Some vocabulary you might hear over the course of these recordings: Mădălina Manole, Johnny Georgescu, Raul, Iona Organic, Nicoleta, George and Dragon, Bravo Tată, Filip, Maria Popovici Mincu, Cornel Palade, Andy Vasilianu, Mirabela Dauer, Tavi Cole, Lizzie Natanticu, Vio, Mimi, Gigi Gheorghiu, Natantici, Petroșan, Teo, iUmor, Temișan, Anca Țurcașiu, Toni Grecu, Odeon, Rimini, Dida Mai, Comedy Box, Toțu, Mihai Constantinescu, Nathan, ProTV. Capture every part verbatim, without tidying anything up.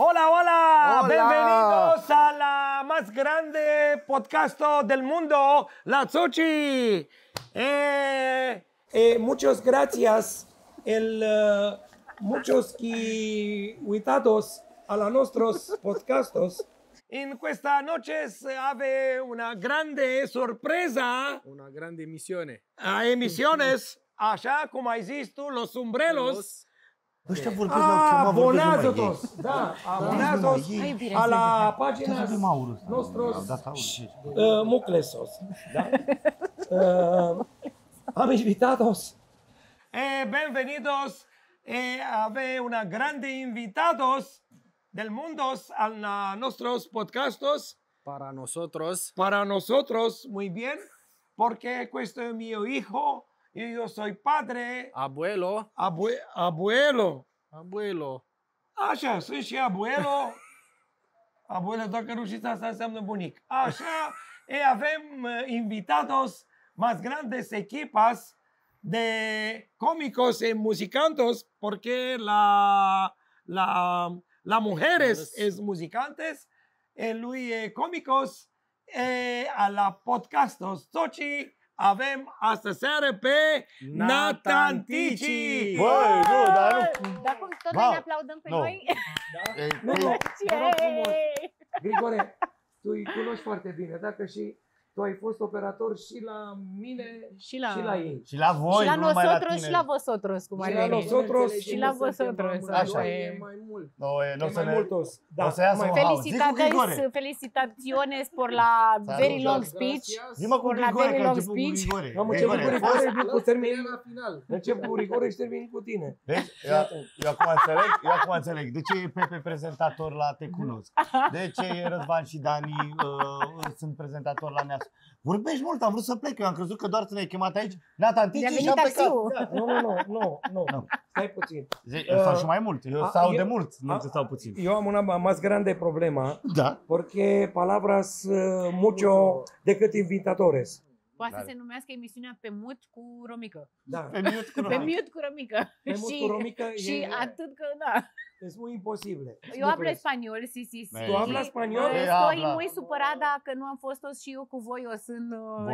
Hola, hola, hola. Bienvenidos a la más grande podcast del mundo, La Tzuchi. Eh, eh, muchos gracias, el, uh, muchos que huitados a la nuestros podcastos. En esta noche ave una grande sorpresa. Una grande emisión. A emisiones, așa cum ai zis tu, los umbrelos. Ăștia vorbesc la o vorbesc numai ei. Da, abonează-os a la pagina nostros muclesos. Am invitados. Bienvenidos. Ave una grande invitados del mundos al nostros podcastos. Para nosotros. Para nosotros, muy bien. Porque questo es mi hijo. Eu sunt padre, abuelo, abue, abuelo, abuelo. Așa, sunt și abuelo. Abuelo, dacă nu știți asta, înseamnă bunic. Așa, e, avem invitados más grandes equipas de cómicos y musicantes, porque la, la, la mujeres es musicantes, lui e cómicos, e, a la podcastos Tzuchi. Avem astă seară pe Natantici! Băi, nu, dar nu... Dar cum tot ne aplaudăm pe noi? Nu, nu, Grigore, tu îi cunoști foarte bine, dacă și tu ai fost operator și la mine și la ei. Și la voi, nu numai la tine. Și la nosotros, cum ar veni. Și la nosotros, așa e. E mai mult. E mai mult os. Felicitaciones por la very long speech. Zi-mă cu Grigore, că început cu Grigore. Am început cu Grigore, încep cu Grigore și termin cu tine. Eu acum înțeleg. De ce e Pepe prezentator la Te Cunosc? De ce Răzvan și Dani sunt prezentatori la Neas? Vorbești mult, am vrut să plec, eu am crezut că doar te-ai chemat aici. Natantici și-a plecat. Nu, nu, nu, nu, nu. Stai puțin. Sau și mai mult, sau de mult, nu sau puțin. Eu am una mai grande problemă, porque palabras mucho decât invitadores. Poate să se numească emisiunea Pe Mut cu Romică. Da. Pe Mut cu Romică. Pe Mut cu Romică. Pe Mut cu Romică și atât că, da. Es muy imposible. Eu hablo español, sí, sí, sí. Tu habla español? Estoy muy supărada că nu am fost toți și eu cu voi, o sunt în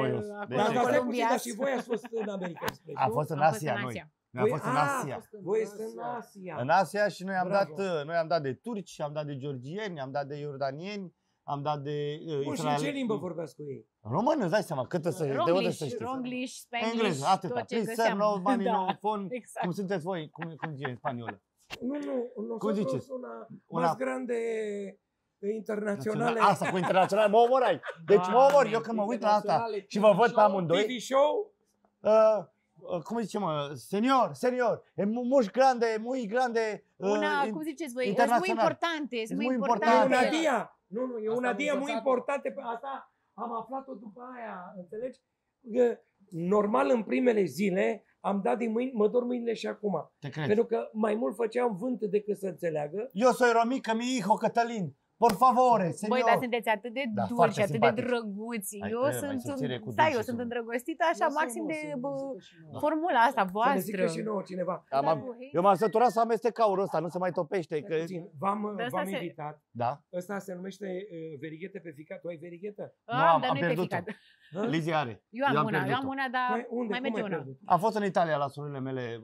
Columbia. Dar și voi ați fost în America Express. A fost în Asia, noi. Noi am fost în Asia. Voi sunt în Asia. În Asia și noi am dat, noi am dat de turci, am dat de georgieni, am dat de iordanieni. Am dat de... Bun, și în ce limbă vorbeați cu ei? Română, îți dai seama, cât să știi. Românglish, Românglish, Spanglish, tot ce găseam. No money, no phone, cum sunteți voi, cum zice în spaniolă? Nu, nu, cum ziceți? Una mai grande internaționale. Asta cu internaționale, mă omorai. Deci mă omor, eu când mă uit la asta și vă văd pe amândoi. T V show? Cum zice, mă? Senior, senior, e muy grande, muy grande. Una, cum ziceți voi, e muy importante, e muy importante. Una dia. Nu, nu, e asta una dia muy importante. Asta am aflat-o după aia, înțelegi? Că, normal, în primele zile am dat din mâini, mă dor mâinile și acum. Pentru că mai mult făceam vânt decât să înțeleagă. Eu soy romica, mi hijo Cătălin. Por favore, señor. Băi, dar sunteți atât de dulci, atât de drăguți. Eu sunt îndrăgostită așa maxim de formula asta voastră. Să ne zică și nouă cineva. Eu m-am săturat să amestec aurul ăsta, nu se mai topește. V-am invitat. Ăsta se numește verighete pe ficat. Tu ai verighetă? Am, dar nu e pe ficat. Lizzie are. Eu am una, eu am una, dar mai merge una. Am fost în Italia la surorile mele,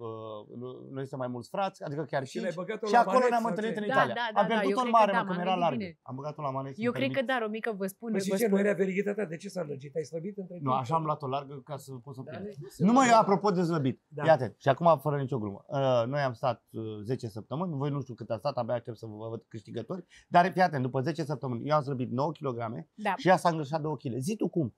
noi suntem mai mulți frați, adică chiar și și acolo ne-am întâlnit în Italia. Am pierdut-o în mare, mă, când era larg. Am băgat-o la maneți. Eu cred că da, Romică, vă spun. Păi și ce, nu era verigheta ta? De ce s-a lăgit? Ai slăbit între timp? Nu, așa am luat-o largă ca să pot să pierd. Nu mă, eu apropo de slăbit. Iată, și acum fără nicio glumă. Noi am stat zece săptămâni, voi nu știu cât a stat, abia aștept să vă văd câștigători. Dar fii atent, după zece săptămâni eu am slăbit nouă kilograme și ea s-a îngreșat două kilograme. Zi tu cum?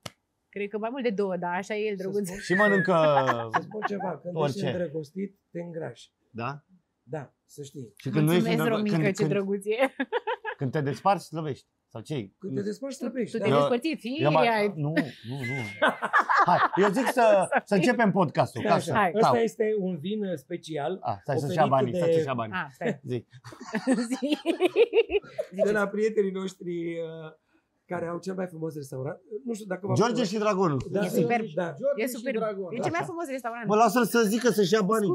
Cred că mai mult de două, dar așa e el, drăguț. Și mănâncă orice. Să spun ceva, când ești îndrăgostit, te îngrași. Da? Da, să știi. Și când mulțumesc, Romică, ce drăguț e. Când te desparți, slăbești. Sau ce? Când te desparți, slăbești. Tu te despărți, firii. Nu, nu, nu. Hai, eu zic să începem podcastul. Ăsta este un vin special. Stai să-și ia banii, stai să-și ia banii. Zic. De la prietenii noștri... care au cel mai frumos restaurant. Nu știu dacă George și Dragon. Da, e superb. Da. E superb. E cel mai frumos restaurant. Mă lasă să zică să-și ia banii.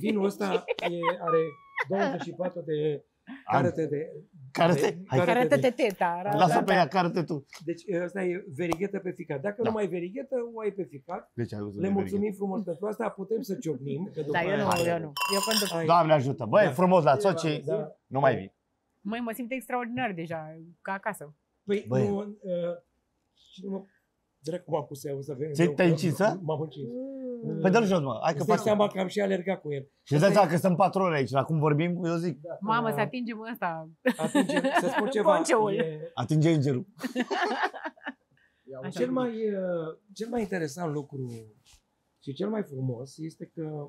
Vinul ăsta e, are douăzeci și patru de Carete-te teta. Lasă pe ea, carete tu. Deci asta e verighetă pe ficat. Dacă nu mai e verighetă, o ai pe ficat. Le mulțumim frumos pentru asta. Putem să ciocnim. Da, eu nu, eu nu. Doamne ajută. Băi, frumos la Tzochi. Nu mai vii. Măi, mă simt extraordinar deja, ca acasă. Păi, nu... Direct cum a pus eu să vezi. Te-ai încins, m-am încins. Păi dă-l jos, mă. Hai că pasă. Seama că am și alergat cu el. Și îți dai seama că sunt patru ore aici, la cum vorbim, eu zic. Mamă, să atingem ăsta. Atingem, să spun ceva. Atinge îngerul. Cel mai, cel mai interesant lucru și cel mai frumos este că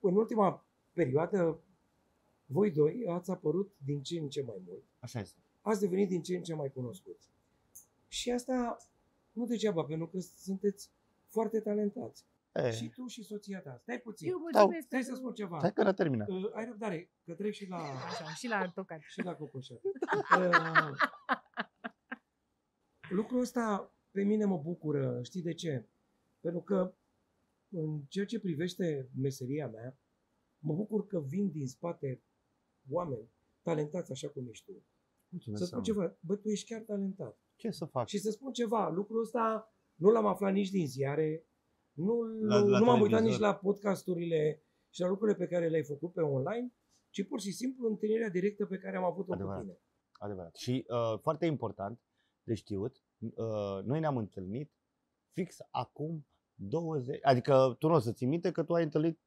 în ultima perioadă voi doi ați apărut din ce în ce mai mult. Așa este. Ați devenit din ce în ce mai cunoscuți. Și asta nu degeaba, pentru că sunteți foarte talentați. E. Și tu și soția ta. Stai puțin. Eu mulțumesc. Stai să spun ceva. Stai că l-a terminat. Uh, ai răbdare, că trec și la... Așa, și la tocat. Și la cocoșat. Uh, lucrul ăsta pe mine mă bucură. Știi de ce? Pentru că în ceea ce privește meseria mea, mă bucur că vin din spate oameni talentați așa cum ești tu. Mulțumesc. Să spun ceva. Bă, tu ești chiar talentat. Ce să fac? Și să spun ceva, lucrul ăsta nu l-am aflat nici din ziare, nu, nu m-am uitat nici la podcasturile și la lucrurile pe care le-ai făcut pe online, ci pur și simplu întâlnirea directă pe care am avut-o cu tine. Adevărat. Și uh, foarte important de știut, uh, noi ne-am întâlnit fix acum douăzeci, adică tu nu o să ții minte că tu ai întâlnit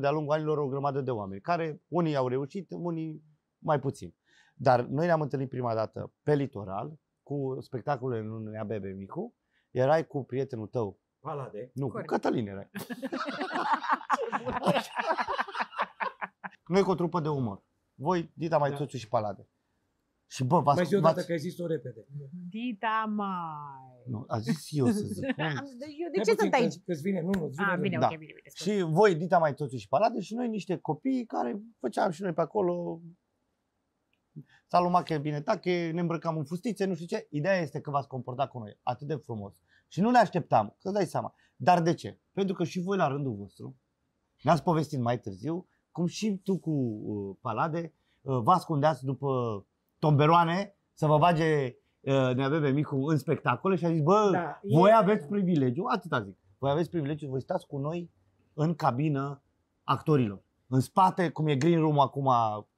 de-a lungul anilor o grămadă de oameni, care unii au reușit, unii mai puțin. Dar noi ne-am întâlnit prima dată pe litoral, cu spectacolul în Nea Bebe Micu, erai cu prietenul tău. Palade. Nu, Corect. Cu Cătălin erai. Noi cu o trupă de umor. Voi, Dida Mai, da. Toțu și Palade. Și bă, v-ați... Mai zi odată că ai zis-o repede. Dida Mai. Nu, a zis eu să zic. Eu de ce sunt aici? Că-ți vine, nu, nu, vine. Ah, bine, da. Ok, bine, bine. Și voi, Dida Mai, Toțu și Palade și noi niște copii care făceam și noi pe acolo... Salumache, bine tache, ne îmbrăcam în fustițe, nu știu ce. Ideea este că v-ați comportat cu noi atât de frumos. Și nu ne așteptam, că-ți dai seama. Dar de ce? Pentru că și voi la rândul vostru, ne-ați povestit mai târziu, cum și tu cu uh, Palade uh, vă ascundeați după tomberoane să vă bage uh, Nea Bebe Micu în spectacole și a zis, bă, da, voi e... aveți privilegiu, atâta zic, voi aveți privilegiu, voi stați cu noi în cabină actorilor. În spate, cum e green room acum,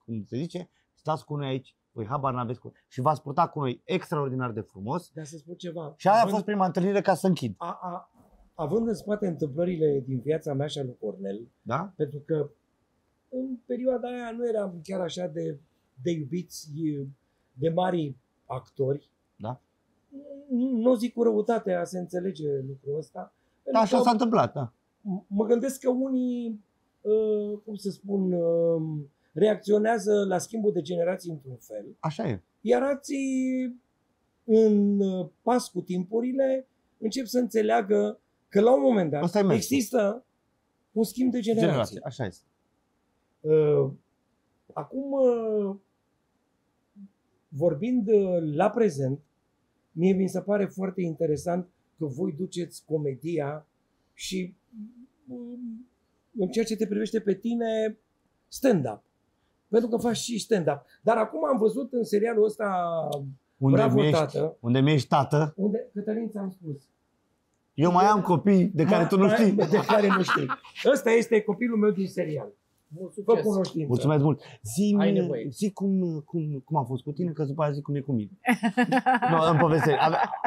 cum se zice, stați cu noi aici, voi habar n-aveți cu... Și v-ați purtat cu noi extraordinar de frumos. Dar să spun ceva. Și aia având... a fost prima întâlnire ca să închid. A, a, având în spate întâmplările din viața mea și a lui Cornel, da? Pentru că în perioada aia nu eram chiar așa de, de iubiți de mari actori. Da? Nu zic cu răutate a se înțelege lucrul ăsta. Da, așa s-a întâmplat, da. Mă gândesc că unii, uh, cum să spun... Uh, reacționează la schimbul de generații într-un fel. Așa e. Iar alții, în pas cu timpurile, încep să înțeleagă că la un moment dat există un schimb de generații. Generație. Așa este. Acum, vorbind la prezent, mie mi se pare foarte interesant că voi duceți comedia și în ceea ce te privește pe tine, stand-up. Pentru că faci și stand-up. Dar acum am văzut în serialul ăsta unde Bravo mi ești, Tată. Unde mi-ești tată? Unde, Cătălin, ți-am spus. Eu mai am copii de care tu nu știi. De care nu știi. Ăsta este copilul meu din serial. Vă cunoștință. Mulțumesc mult. Zi-mi zi cum, cum, cum a fost cu tine, că după aia zic cum e cu mine. Nu, îmi povestești.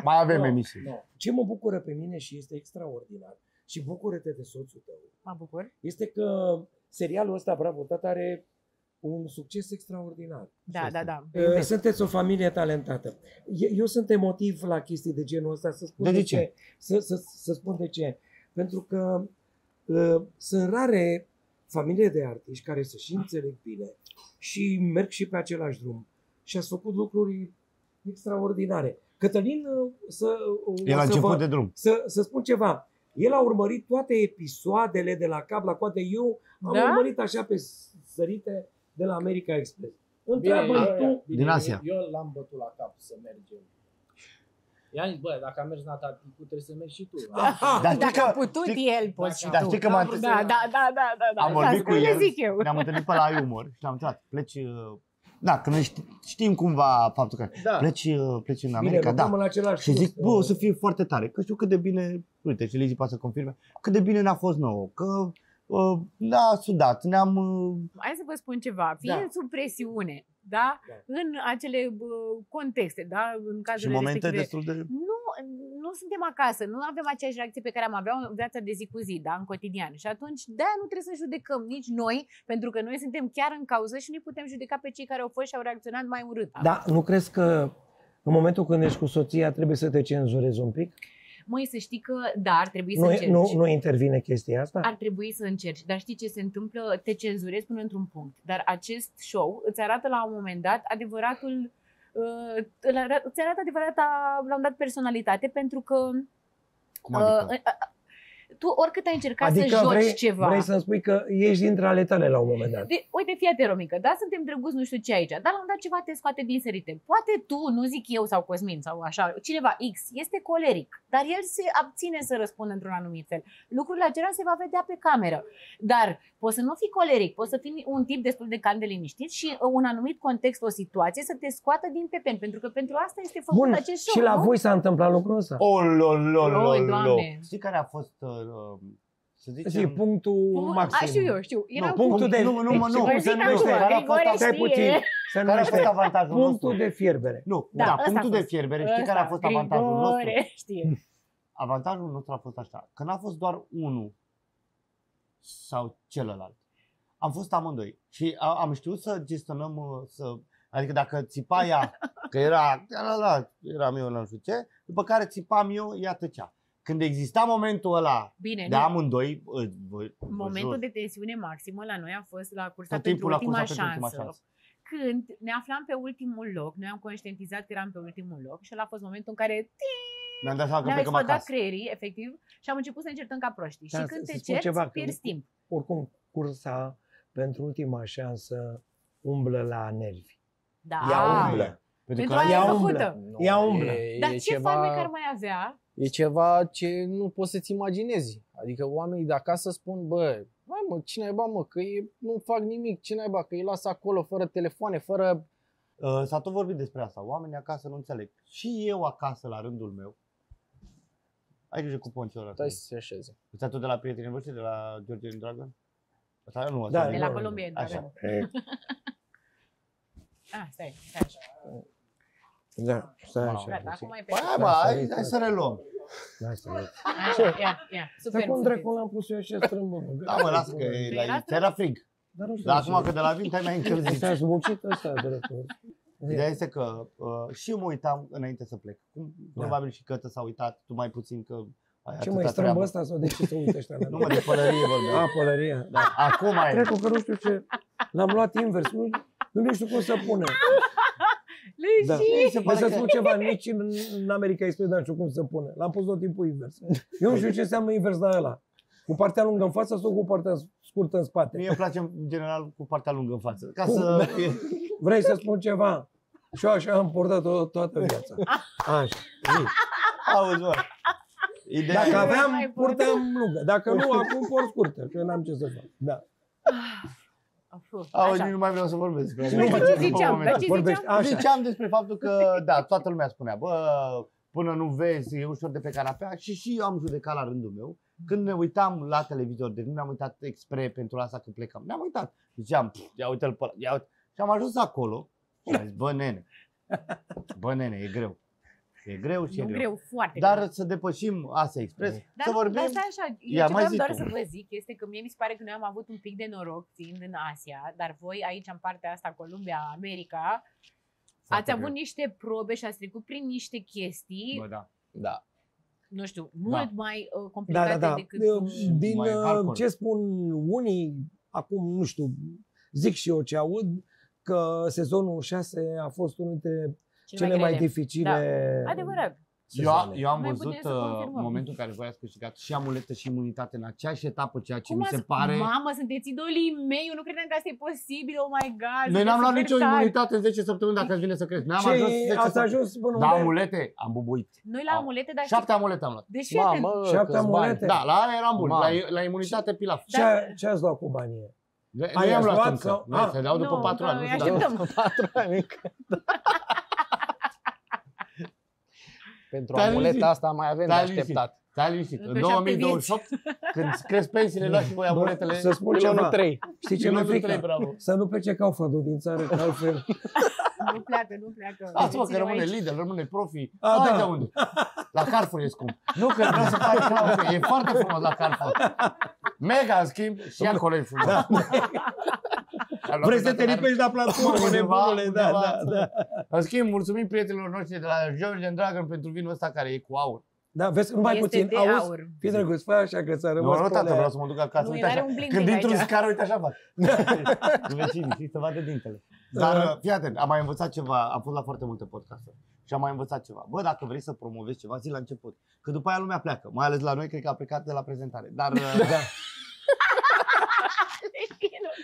Mai avem no, emisiuni. No. Ce mă bucură pe mine și este extraordinar și bucură-te de soțul tău. Mă bucur. Este că serialul ăsta Bravo Tată are un succes extraordinar. Da, da, da. Sunteți o familie talentată. Eu sunt emotiv la chestii de genul ăsta. Să spun de, de ce. ce. Să, să, să spun de ce. Pentru că uh, sunt rare familii de artiști care se și înțeleg bine și merg și pe același drum. Și ați făcut lucruri extraordinare. Cătălin, să, el a început de drum. Să, să spun ceva. El a urmărit toate episoadele de la cap la coadă. Eu am da? urmărit așa pe sărite de la America Express. Întreabă-mi tu... Din Asia. Eu l-am bătut la cap să mergem. I-am zis, bă, dacă a mers Natanticu, trebuie să mergi și tu. Dar dacă a putut el, poți și tu. Dar știi că m-am întâlnit. Da, da, da, da. Am vorbit cu el, ne-am întâlnit pe la iUmor și l-am întrebat, pleci... Da, că noi știm cumva faptul că da. pleci, pleci în America, bine, da, și zic, bă, o să fie foarte tare, că știu cât de bine, uite, și Lizzie poate să confirme, cât de bine ne-a fost nouă, că uh, ne-a sudat, ne-am... Uh... Hai să vă spun ceva, fiind da. sub presiune, da? da, în acele uh, contexte, da, în cazurile momente destul de... Nu, nu suntem acasă, nu avem aceeași reacție pe care am avea în viața de zi cu zi, da, în cotidian. Și atunci, de-aia nu trebuie să judecăm nici noi, pentru că noi suntem chiar în cauză și nu putem judeca pe cei care au fost și au reacționat mai urât. Da, nu crezi că în momentul când ești cu soția trebuie să te cenzurezi un pic? Măi, să știi că, da, ar trebui să nu, încerci. Nu, nu intervine chestia asta? Ar trebui să încerci, dar știi ce se întâmplă? Te cenzurezi până într-un punct. Dar acest show îți arată la un moment dat adevăratul... Îți arată adevărata, la un dat, personalitate, pentru că Cum adică? uh, tu oricât ai încercat adică să vrei, joci ceva... Vrei să-mi spui că ești dintre ale tale la un moment dat. De, uite, fii atent, Romică, da, suntem drăguți, nu știu ce aici, dar la un dat ceva te scoate din sărite. Poate tu, nu zic eu sau Cosmin sau așa, cineva X, este coleric, dar el se abține să răspundă într-un anumit fel. Lucrurile acelea se va vedea pe cameră. Dar poți să nu fii coleric, poți să fii un tip destul de calm, de liniștit și un anumit context, o situație să te scoată din tepen, pentru că pentru asta este făcut Bun, acest show. Și la nu? voi s-a întâmplat lucrul ăsta? Oh, lo, lo, lo, lo. Știi care a fost... Să zicem, punctul maxim. A, știu eu, știu. Era punctul de... Nu, nu, nu, se numește. Care a fost avantajul nostru? Punctul de fierbere. Nu, da, punctul de fierbere. Știi care a fost avantajul nostru? Avantajul nostru a fost așa, că n-a fost doar unul sau celălalt. Am fost amândoi și am știut să gestionăm, să... Adică dacă țipa ea, că era... Eram eu, nu știu ce, după care țipam eu, ea tăcea. Când exista momentul ăla Bine, de nu. amândoi... Momentul de tensiune maximă la noi a fost la cursa, pentru, timpul, ultima la cursa șansă, pentru ultima șansă. Când ne aflam pe ultimul loc, noi am conștientizat că eram pe ultimul loc și ăla a fost momentul în care... Ne-am dat seama că plecăm acasă. Ne-am explodat creierii, efectiv, și am început să încercăm ca proștii. Da, și când te cerți, pierzi timp. Oricum, cursa pentru ultima șansă umblă la nervi. Da. Ea umblă. Pentru că ea umblă. Ea umblă. Dar ce farmec ar mai avea? E ceva ce nu poți să-ți imaginezi. Adică oamenii de acasă spun, bă, hai mă, ce naiba, mă, că ei nu fac nimic, ce naiba, că îi lasă acolo fără telefoane, fără... Uh, S-a tot vorbit despre asta, oamenii acasă nu înțeleg. Și eu acasă, la rândul meu, ai grijă cu ponciul ăla. Stai să se așeze. Îți ai tot de la prietenii voștri, de la George and Dragon? Asta nu, asta da, de la Columbia. Așa. Ah, stai, stai așa. Da, stai așa. Gata, da, acum ai pe... Hai, bă, hai, hai să reluăm. Stai cum dracu l-am pus eu așa strâmbă. Da, mă, lasă că era frig. Dar acum că de la vin te-ai mai încălzit. Stai zbucit ăsta, dracu. Ideea este că și eu mă uitam înainte să plec. Probabil și Cătă s-a uitat, tu mai puțin că... Ce mai strâmbă ăsta sau de ce se uită ăștia? Nu, mă, de pălărie vorbeam. A, pălărie. Acum ai... Cred că nu știu ce... L-am luat invers, nu știu cum să pune. Da. Păi să spun ceva, nici în America Express nu știu cum se pune. L-am pus tot timpul invers. Eu nu știu ce înseamnă invers la ăla. Cu partea lungă în față sau cu partea scurtă în spate? Mie îmi place în general cu partea lungă în față. Ca să... Vrei să spun ceva? Și eu așa am portat-o toată viața. Așa. Auzi, bă. Dacă aveam, purtam lungă. Dacă nu, acum port scurtă. Că n-am ce să fac. Da. Auzi, nu mai vreau să vorbesc. Ziceam despre faptul că, da, toată lumea spunea, bă, până nu vezi, e ușor de pe canapea. Și și eu am judecat la rândul meu. Când ne uitam la televizor, deci nu ne-am uitat expre pentru asta când plecam. Ne-am uitat. Ziceam, ia uite-l pe ăla. Și am ajuns acolo și am zis, bă, nene, bă, nene, e greu. E greu și e greu. greu foarte Dar greu. Să depășim Asia Express, dar, să vorbim... Dar așa, eu ce vreau doar tu. să vă zic este că mie mi se pare că noi am avut un pic de noroc fiind în Asia, dar voi aici în partea asta, Columbia, America, foarte ați avut greu. niște probe și ați trecut prin niște chestii, Bă, da. Da. nu știu, mult da. mai uh, complicate da, da, da. decât... De, din mai ce spun unii, acum nu știu, zic și eu ce aud, că sezonul șase a fost unul dintre... Cele mai, mai dificile da. Eu, eu am mai văzut uh, momentul în care voi ați câștigat și amuletă și imunitate în aceeași etapă, ceea ce cum mi se pare... Mamă, sunteți idolii mei, eu nu credeam că asta e posibil, oh my god! Noi n-am luat nicio tari. imunitate în zece săptămâni, dacă îți vine să crezi. N-am ajuns zece ați ajuns până unde? Da, amulete, am bubuit. Noi la amulete, dar... șapte amulete am luat. Deci, mamă, șapte amulete? Da, la aia eram bun, la imunitate pilaf. Ce ați luat cu banii? Ai am luat încă. Se dau după patru ani. Noi așteptăm. După patru ani. Pentru amuleta asta mai avem de așteptat. Stai liniștit. În două mii douăzeci și opt, când cresc pensiile, luați și voi amuletele. Să spun ce nu trei. Știi ce mi-e frică? Să nu plece ca o fădul din țară, că altfel... Nu pleacă, nu pleacă. Asta mă, că rămâne lider, rămâne profi. Hai de unde? La Carrefour e scump. Nu că vreau să faci frumos. E foarte frumos la Carrefour. Mega, în schimb, și acolo e frumos. Vrei să te lipești la platformă, nebunule, da, da, da. În schimb, mulțumim prietenilor noștri de la George and Dragon pentru vinul ăsta care e cu aur. Da, vezi, nu mai puțin, auzi? Fii drăguț, fă așa că ți-a rămas. Nu, nu, tată, vreau să mă duc acasă, uite așa. Când intru în scară, uite așa fac. Vecinii, știi, să vadă dintele. Dar fii atent, am mai învățat ceva, am fost la foarte multe podcasturi și am mai învățat ceva. Bă, dacă vrei să promovezi ceva, zi la început, că după aia lumea pleacă, mai ales la noi, cred că a plecat de la prezentare. Dar...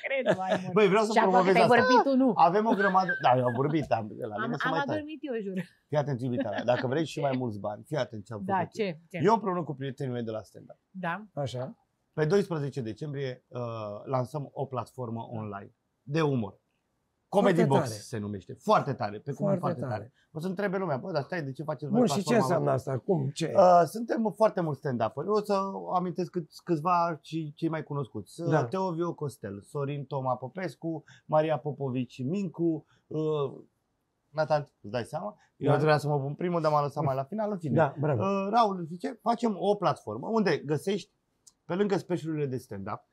Cred, mai băi, vreau să promovez asta. Vorbit tu, nu. Avem o grămadă. Da, eu am vorbit. Am, la am, am adormit eu, jur. Fii atent, iubita mea. Dacă vrei și mai mulți bani, fii atent ce am da, făcut. Ce? Ce? Eu împreună cu prietenii mei de la stand-up. Da. Așa. Pe doisprezece decembrie uh, lansăm o platformă online de umor. Comedy foarte Box tare. se numește. Foarte tare. Pe cum foarte, foarte tare. tare. O să întrebe lumea, bă, dar stai, de ce faceți voi platforma? Bun, și ce înseamnă asta? Cum? Ce? Uh, suntem foarte mulți stand-up-uri. O să amintesc cât, câțiva și cei mai cunoscuți. Da. Uh, Teo, Vio, Costel, Sorin Toma Popescu, Maria Popovici Mincu, uh, Nathan, îți dai seama? Eu da. trebuia să mă pun primul, dar m-am lăsat mai la final. În fine. Da, bravo. Uh, Raul zice, facem o platformă unde găsești, pe lângă specialurile de stand-up,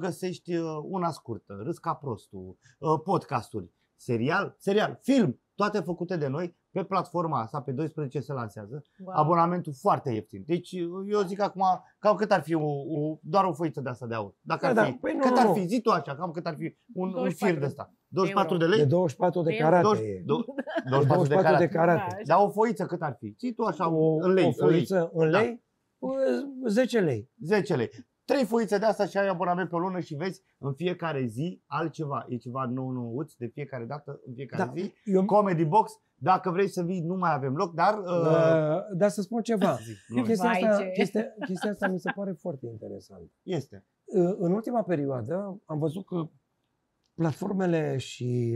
găsești una scurtă, Râs ca prostul, podcasturi, serial, serial, film, toate făcute de noi pe platforma asta, pe doisprezece se lansează, wow. Abonamentul foarte ieftin. Deci eu zic acum, cam cât ar fi o, o, doar o foiță de asta de aur. Dacă da, ar fi, da, păi nu, cât nu, ar fi, zi tu așa, cam cât ar fi un, un fir de ăsta. douăzeci și patru de lei? De douăzeci și patru de carate. douăzeci, douăzeci, douăzeci și patru, douăzeci și patru de carate. Da, dar o foiță cât ar fi? Zi tu așa, o, în lei. O foiță în lei? Da. zece lei. zece lei. Trei foițe de asta și ai abonament pe lună și vezi în fiecare zi altceva. E ceva nou nouț de fiecare dată, în fiecare da, zi. Eu... Comedy Box, dacă vrei să vii, nu mai avem loc, dar... Uh... Dar să spun ceva. Chestia asta, chestia, chestia asta mi se pare foarte interesantă. Este. În ultima perioadă am văzut că platformele și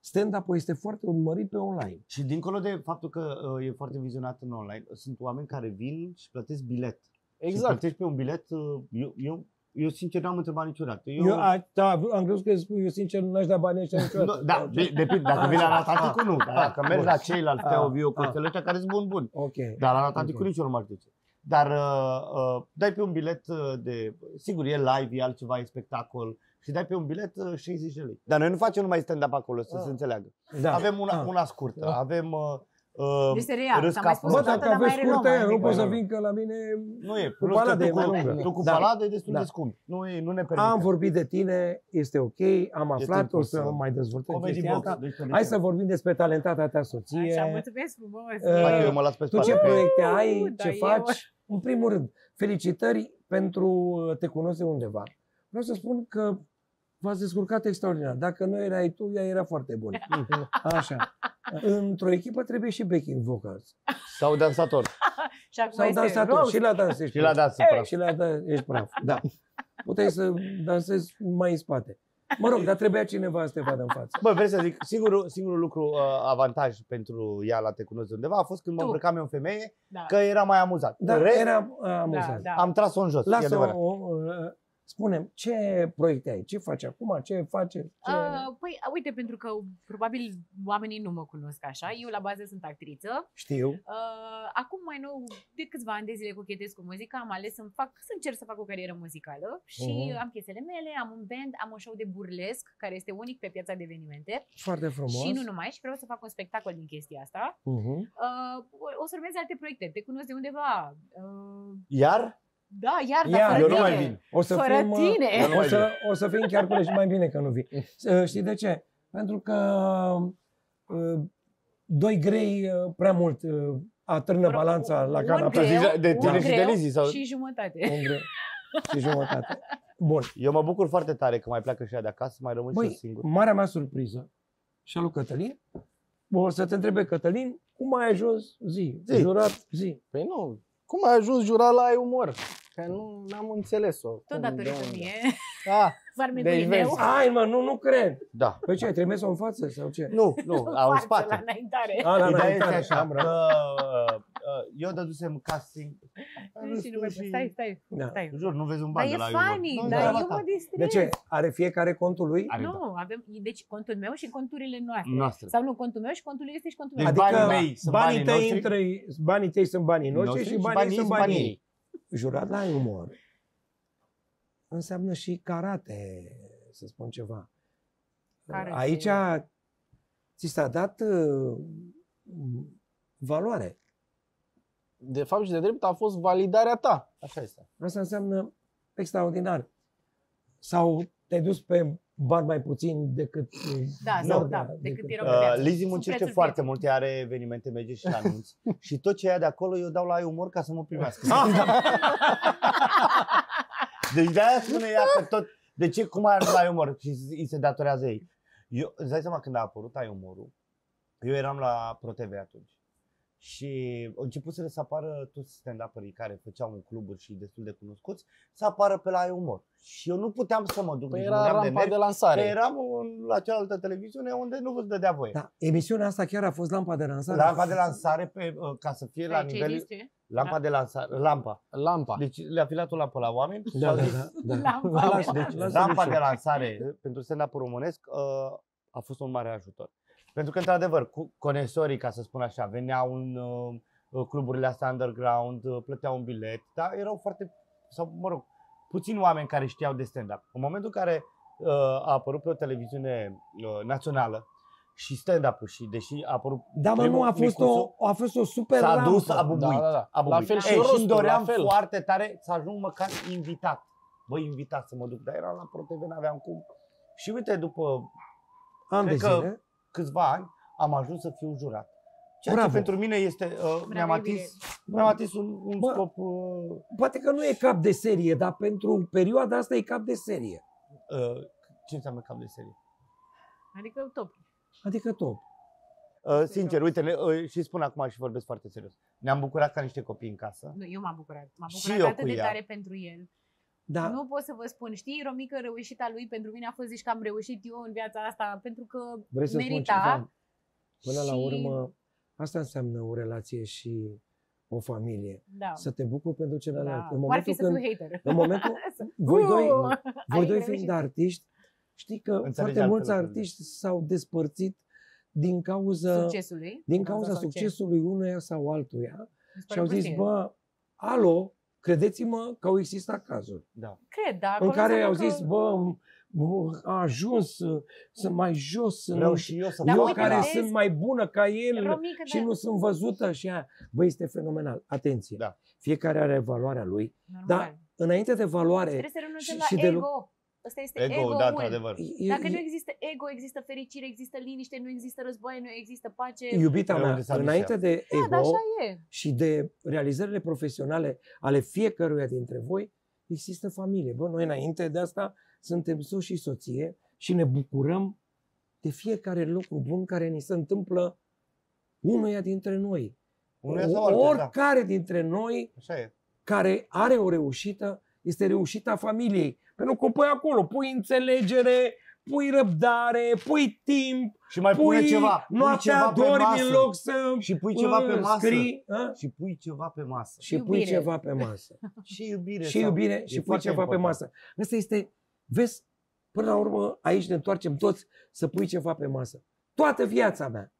stand-up-ul este foarte urmărit pe online. Și dincolo de faptul că e foarte vizionat în online, sunt oameni care vin și plătesc bilet. Exact. Și plătești pe un bilet, eu, eu, eu sincer n-am întrebat niciodată. Eu, eu a, da, am crezut că eu sincer n-aș da banii ăștia niciodată. Da, depinde, dacă vii la Natanticu nu, dacă mergi la ceilalți Teo, Vio, Costel ăștia care sunt bun bun. Okay. Dar la Natanticu okay. nici eu nu m-aș duce. Dar uh, uh, dai pe un bilet de, sigur e live, e altceva, e spectacol. Și dai pe un bilet șaizeci de lei. Dar noi nu facem numai stand-up acolo, să ah. se înțeleagă. Da. Avem una, ah. una scurtă, ah. avem... Uh, Este real, s-a mai spus o dată, dar mai renoma. Nu pot să vin că la mine nu e, cu Palade e mai lungă. Tu cu Palade e destul de scump. Am vorbit de tine, este ok, am aflat, o să mai dezvoltăm chestia asta. Hai să vorbim despre talentata ta soție. Așa, mulțumesc frumos. Tu ce proiecte ai, ce faci? În primul rând, felicitări pentru Te cunoaște undeva. Vreau să spun că v-ați descurcat extraordinar. Dacă nu erai tu, ea era foarte bună. Așa. Într-o echipă trebuie și backing vocals. Sau dansator. Sau dansator. Și la dans ești praf. Și la dans ești praf. Da. Puteai să dansezi mai în spate. Mă rog, dar trebuia cineva să te vadă în față. Bă, vrei să zic, singurul, singurul lucru, uh, avantaj pentru ea la Te cunosc undeva a fost când mă îmbrăcam eu în femeie, da. că era mai amuzat. Da, rest, era uh, amuzat. Da, da. Am tras-o în jos. Lasă-o... Spune-mi, ce proiecte ai? Ce faci acum? Ce face? Ce... Uh, păi, uite, pentru că probabil oamenii nu mă cunosc așa. Eu la bază sunt actriță. Știu. Uh, acum mai nou, de câțiva ani de zile cochetez cu muzica, am ales să-mi fac, să încerc să fac o carieră muzicală și uh-huh. am piesele mele, am un band, am un show de burlesc, care este unic pe piața de evenimente. Foarte frumos. Și nu numai, și vreau să fac un spectacol din chestia asta. Uh-huh. uh, o să urmeze alte proiecte. Te cunosc de undeva. Uh... Iar? Da, iar, iar dar fără eu nu mai vin. O să fără fim, tine. O să, o să fim chiar curăși mai bine că nu vin. Știi de ce? Pentru că doi grei prea mult atârnă balanța la canapea. De tine și de Lizzie? Sau... și jumătate. Un greu și jumătate. Bun. Eu mă bucur foarte tare că mai pleacă și ea de acasă, mai rămân Băi, și eu singur. Marea mea surpriză și a lui Cătălin, o să te întrebe Cătălin, cum ai ajuns zi, zi. jurat zi? Păi nu, cum ai ajuns jurat la iUmor? Că nu am înțeles-o. Tot datorită mie. Da. Deci vezi. Ai, mă, nu, nu cred. Da. Păi ce, ai trimis-o în față sau ce? Nu, nu, la în spate. La înaintare. A, la înaintare. Așa, că, eu dădusem casting. Nu știu, nu și... stai, stai, da. stai. Jur, nu vezi un ban de la iUmor. Dar e funny, dar eu mă distrez. De ce? Are fiecare contul lui? Are, nu, da. avem, deci contul meu și conturile noastre. noastre. Sau nu, contul meu și contul lui este și contul meu. Deci adică banii mei sunt banii noștri. Banii tăi sunt banii noștri și banii sunt banii ei. Jurat la iUmor înseamnă și karate, să spun ceva. Care Aici e? ți s-a dat uh, valoare. De fapt și de drept a fost validarea ta. Așa este. Asta înseamnă extraordinar. Sau te-ai dus pe bani mai puțin decât... Da, nu, sau, da, decât, decât uh, Lizzie muncește foarte prețul. mult, are evenimente, merge și anunți. Și tot ce ia de acolo eu dau la iUmor ca să mă primească. Deci de-aia spune ea că tot... De ce? Cum ai ajuns la iUmor? Și îi se datorează ei. Eu, îți dai seama, când a apărut iUmor-ul, eu eram la ProTV atunci. Și au început să apară toți stand-up-ării care făceau în cluburi și destul de cunoscuți, să apară pe la iUmor. Și eu nu puteam să mă duc. Păi era rampa de, nervi, de lansare. Că eram în, la cealaltă televiziune unde nu vă dădea voie. Da, emisiunea asta chiar a fost lampa de lansare. Lampa de lansare, pe, ca să fie pe la nivel... Lampa de lansare. Lampa. Lampa. Deci le-a filat o lampă la oameni. Da, da, da, da. Lampa, deci, lampa de lansare pentru stand-up-ul românesc a fost un mare ajutor. Pentru că, într-adevăr, conesorii, ca să spun așa, veneau în uh, cluburile astea underground, uh, plăteau un bilet, dar erau foarte, sau mă rog, puțini oameni care știau de stand-up. În momentul în care uh, a apărut pe o televiziune uh, națională și stand-up-ul, și deși a apărut... Da, mă, nu, a fost, o, a fost o super rampă. S-a dus, a bubuit. Da, da, da. A bubuit. La fel și rostul, doream la fel. foarte tare să ajung măcar invitat. Vă invitați să mă duc, dar eram la ProTV, n-aveam cum. Și uite, după... Am de zile. câțiva ani, am ajuns să fiu jurat. Ceea Bravo. ce pentru mine este... Uh, Mi-am atins, mi-am atins un, un Bă, scop... Uh... Poate că nu e cap de serie, dar pentru perioada asta e cap de serie. Uh, ce înseamnă cap de serie? Adică top. Adică top. Uh, sincer, uite, ne, uh, și spun acum și vorbesc foarte serios. Ne-am bucurat ca niște copii în casă. Nu, eu m-am bucurat. M-am bucurat și atât de ea. tare pentru el. Da. Nu pot să vă spun, știi, Romica, reușita lui pentru mine a fost, zici, că am reușit eu în viața asta pentru că Vrei să merita. Până și... la urmă, asta înseamnă o relație și o familie. Da. Să te bucuri pentru celălalt. Da. În momentul când, în momentul voi doi, voi doi fiind artiști, știi că Înțelegi foarte mulți artiști s-au despărțit din cauza succesului, din cauza succesului unuia sau altuia și au zis, bă, alo, credeți-mă că au existat cazuri. Da. Cred, da, în care au zis, că... bă, a ajuns, sunt mai jos, nu și eu, să eu care vezi, sunt mai bună ca el Romică, și da. nu sunt văzută și aia. Bă, este fenomenal. Atenție, da. fiecare are valoarea lui, Normal. dar înainte de valoare... Trebuie să renunțăm la și ego. De... Asta este ego, ego da, într-adevăr. Dacă nu există ego, există fericire, există liniște, nu există război, nu există pace. Iubita mea, înainte de ego da, da, și de realizările profesionale ale fiecăruia dintre voi, există familie. Bă, noi înainte de asta suntem soț și soție și ne bucurăm de fiecare lucru bun care ni se întâmplă unuia dintre noi. Unuia sau altă, oricare da. dintre noi care are o reușită, este reușita familiei. Pentru că o pui acolo, pui înțelegere, pui răbdare, pui timp, și mai pui pune ceva, noaptea pui ceva dormi pe masă. în loc să și pui ceva pe masă. Scrii, și pui ceva pe masă. Și iubire. pui ceva pe masă. și iubire. Și iubire și pui ceva important. pe masă. Asta este, vezi, până la urmă aici ne întoarcem toți să pui ceva pe masă. Toată viața mea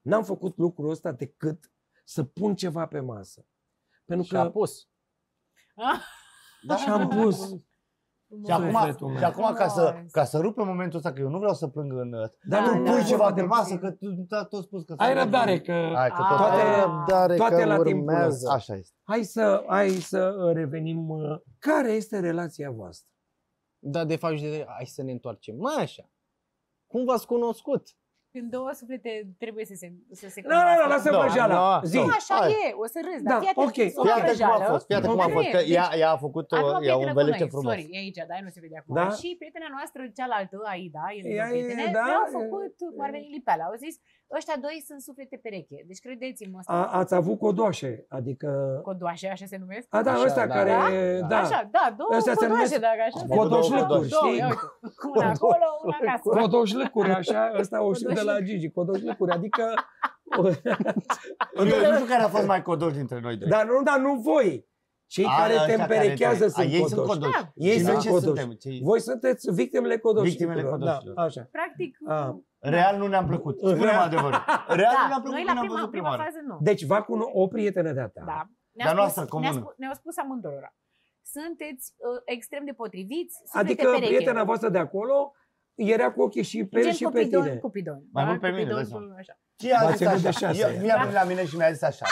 n-am făcut lucrul ăsta decât să pun ceva pe masă. Pentru că... Și a pus. Da, și am pus. Și acum, și acum ca, să, ca să rup pe momentul ăsta, că eu nu vreau să plâng în... Dar nu pui ceva de masă, că tot spus că... Ai răbdare, că toate la timp urmează. Așa este. Hai să, hai să revenim. Care este relația voastră? Da, de fapt, hai să ne întoarcem. Mai așa. Cum v-ați cunoscut? Când două suflete trebuie să se... Să se no, no, no, lasă-mi vrăjeala. Zi. Nu, așa e, o să râzi, dar fiate okay. Cum a fost, fiate cum a fost, că ea, ea a făcut, ea un velice frumos. Sorry, e aici, dar nu se vede acum. Da? Și prietena noastră, cealaltă, Aida, ea, prietene, da? Mi-au făcut, cum ar veni lipeala, au zis, ăștia doi sunt suflete pereche, deci credeți-mă. Ați avut codoașe, adică... Codoașe, așa se numesc? A, da, ăsta care... Da, așa, da, două codoașe, dacă așa... Codoșlăcuri, știi? Una acolo, una acasă. Codoșlăcuri, așa, ăsta o știu de la Gigi, codoșlăcuri, adică... Nu știu care a fost mai codoși dintre noi doi. Dar nu, dar nu voi! Cei a, care te împerechează sunt codoși. Ei sunt codoși. Da. Ei da. Sunt codoși. Ce... Voi sunteți victimele codoși. Victimele codoși. Da. Așa. Practic... A. Real nu ne-am plăcut. Spune-mi adevărat. Real da. Nu ne-am plăcut. Noi la prima, prima fază nu. Deci va cu o prietenă de-a ta. Da. Ne-au ne spus, ne spus, ne spus amândurora. Sunteți uh, extrem de potriviți. Adică pereche. Prietena voastră de acolo era cu ochii și pe, și pe tine. Gen Cupidon. Mai mult pe mine. Mi-a venit la mine și mi-a zis așa.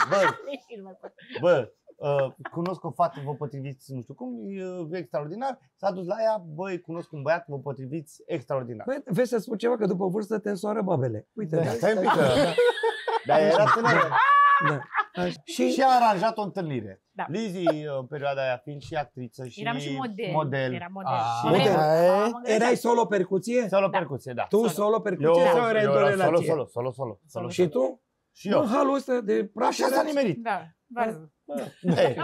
Bă, Uh, cunosc o fată, vă potriviți, nu știu cum, e extraordinar. S-a dus la ea, băi, cunosc un băiat, vă potriviți, extraordinar. Băi, vezi să spun ceva, că după vârstă te însoară babele. Uite, da, stai un pic, dar era tânără. Da. Și, și a aranjat o întâlnire. Da. Lizzie, în perioada aia, fiind și actriță și, eram și model. model. Era model. A, model. A, erai solo percuție? Solo da. percuție, da. Tu solo, solo percuție? Eu, eu, eu era solo, solo, solo, solo, solo. Și tu? Și eu. Nu, halul ăsta de prașa s-a nimerit. Da. Hey.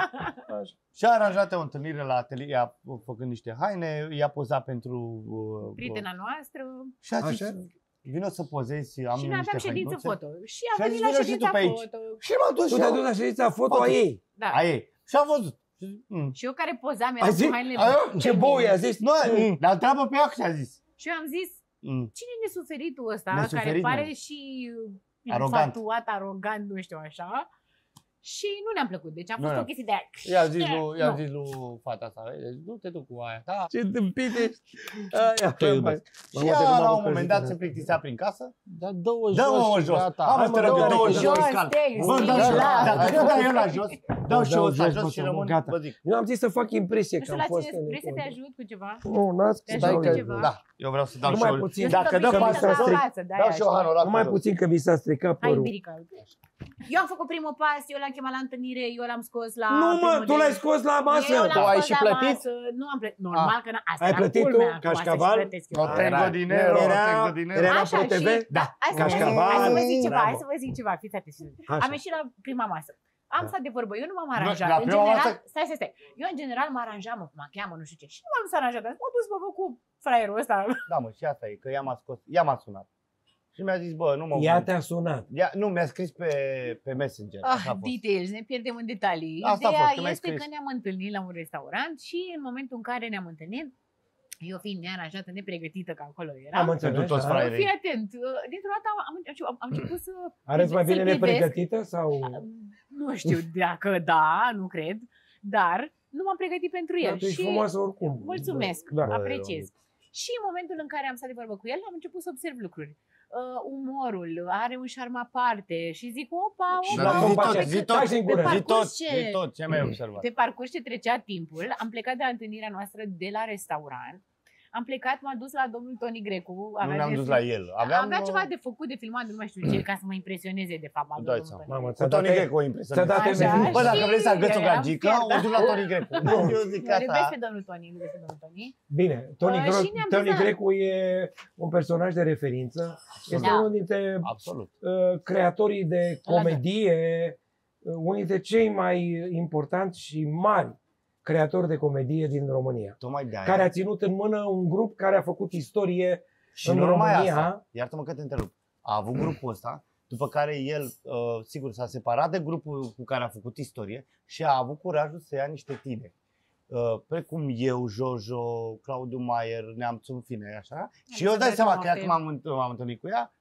Și a aranjat o întâlnire la atelier, făcând niște haine, i-a pozat pentru uh, prietena noastră. Și a zis, vino să pozezi, am și niște hainuțe. Și n-aveam ședință foto. Și a venit la ședința foto. Și m-am dus, tu te-ai dus la ședința foto a ei. Da. A ei. Și am văzut. Mm. Și eu care pozam, eram cu hainele. Ce bou i-a zis. Nu, dar întreabă pe ea ce a zis. Și eu am zis, cine e nesuferitul ăsta, care pare și infatuat, arogant, nu știu așa. Și nu ne-am plăcut, deci am fost o chestie de aia. I-a zis, i-a zis lui fata sa, nu te duc cu aia ta. Ce tâmpite! Și ea la un moment dat se plictisea prin casă. Da, două jos, gata. Am să răbdă două jos, calm. Dacă nu dau eu la jos, dau și eu la jos și rămân, vă zic. Eu am zis să fac impresie că am fost. Nu știu la ce, vrei să te ajut cu ceva? Nu, n-ați, stai că... Da, eu vreau să dau și eu. Dacă dă față, dau și eu hanul ăla. Numai puțin că mi s-a stricat părul. Eu am făcut primul pas, eu l-am chemat la întâlnire, eu l-am scos la... Nu mă, tu l-ai scos la masă! Tu ai și plătit? Nu am plătit, normal că n-am... Ai plătit tu, Cașcaval? Nu tengo dinero, nu tengo dinero. Era la ProTV? Da, Cașcaval. Hai să vă zic ceva, hai să vă zic ceva, fiți atenți. Am ieșit la prima masă. Am stat de vorbă, eu nu m-am aranjat. În general, stai, stai, stai. Eu în general mă aranjam, mă macheam, nu știu ce. Și nu m-am dus aranjat, dar m-am dus bă cu fraierul ăsta. Da mă, și asta e, că ea m-a scos, ea m-a sunat. Și mi-a zis, bă, nu mă... Ea te-a sunat. Ea, nu, mi-a scris pe, pe Messenger. Ah, details, ne pierdem în detalii. Asta Ideea fost, că este că ne-am întâlnit la un restaurant și în momentul în care ne-am întâlnit, eu fiind nearanjată, nepregătită, că acolo eram. Am înțeles, toți fraierii. Fii atent, dintr-o dată am, am, am început să... Arăți mai bine nepregătită sau... Nu știu dacă da, nu cred, dar nu m-am pregătit pentru el. Dar tu ești frumoasă oricum. Mulțumesc, da, apreciez. Da, și în momentul în care am stat de vorbă cu el, am început să observ lucruri. Uh, umorul, are un șarm aparte și zic, opa, opa, zi tot, ce mai observat. Pe parcurs ce trecea timpul, am plecat de la întâlnirea noastră de la restaurant, am plecat, m-a dus la domnul Toni Grecu. Nu ne-am dus la el. Aveam, avea ceva de făcut, de filmat, nu mai știu ce, ca să mă impresioneze, de fapt. Da, cu Toni Grecu o impresioneze. Bă, dacă vrei să agăți o gagică, o duc la Toni Grecu. Eu zic asta. Iubesc pe domnul Toni, iubesc pe domnul Toni. Bine, Toni Grecu e un personaj de referință. Este unul dintre creatorii de comedie, unul dintre cei mai importanți și mari creator de comedie din România, care a ținut în mână un grup care a făcut istorie și în România. Iartă-mă că te întrerup. A avut grupul ăsta, după care el, uh, sigur, s-a separat de grupul cu care a făcut istorie și a avut curajul să ia niște tineri. Uh, precum eu, Jojo, Claudiu Maier, Neamțu, fine, așa. Și eu dai seama că ea, când m-am întâlnit cu ea,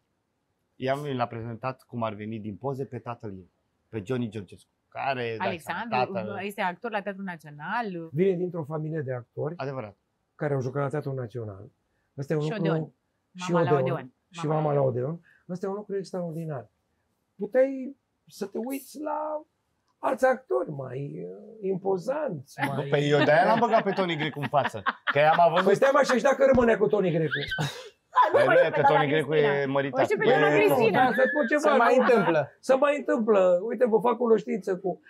i-am l-a prezentat cum ar veni din poze pe tatăl ei, pe Johnny Georgescu. Care, Alexandru dacă, este actor la Teatrul Național. Vine dintr-o familie de actori. Adevărat. Care au jucat la Teatrul Național. Asta e un și lucru, Odeon. Și mama Odeon, la Odeon. Și mama, mama la Odeon. Asta e un lucru extraordinar. Puteai să te uiți la alți actori mai uh, impozanți. Mai... Păi eu de-aia l-am băgat pe Toni Grecu în față. Că am avut... Păi stai mă, și dacă rămâne cu Toni Grecu? nu mă știu pe doamna Cristina. O știu pe doamna Cristina. Să mai întâmplă. Să mai întâmplă. Uite, vă fac cunoștință cu...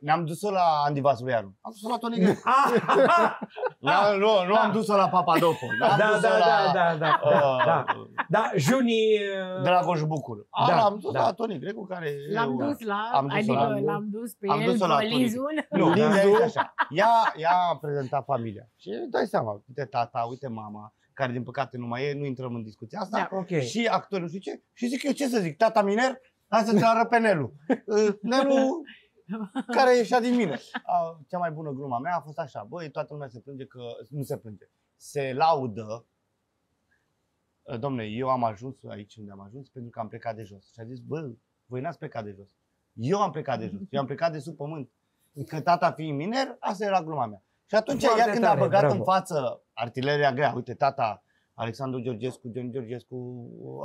Ne-am dus-o la Andy Vasilianu. Am dus-o la Toni Grecu. Nu am dus-o la Papadopo. Da, da, da, da. Da, Juni... Dragoș Bucur. L-am dus la Toni Grecu care... L-am dus la... Adică l-am dus pe el pe Lizun. Nu, așa. Ea a prezentat familia. Și dai seama, uite tata, uite mama, care din păcate nu mai e, nu intrăm în discuția asta, da, okay. Și actorul știu ce, și zic eu ce să zic, tata miner, hai să-ți arăt pe Nelu. Nelu care ieșea din mine. Cea mai bună gluma mea a fost așa, băi, toată lumea se plânge că, nu se plânge, se laudă, domne, eu am ajuns aici unde am ajuns pentru că am plecat de jos. Și a zis, bă, voi n-ați plecat de jos, eu am plecat de jos, eu am plecat de sub pământ, că tata fiind miner, asta era gluma mea. Și atunci ea când a băgat în față artileria grea, uite tata Alexandru Georgescu, John Georgescu,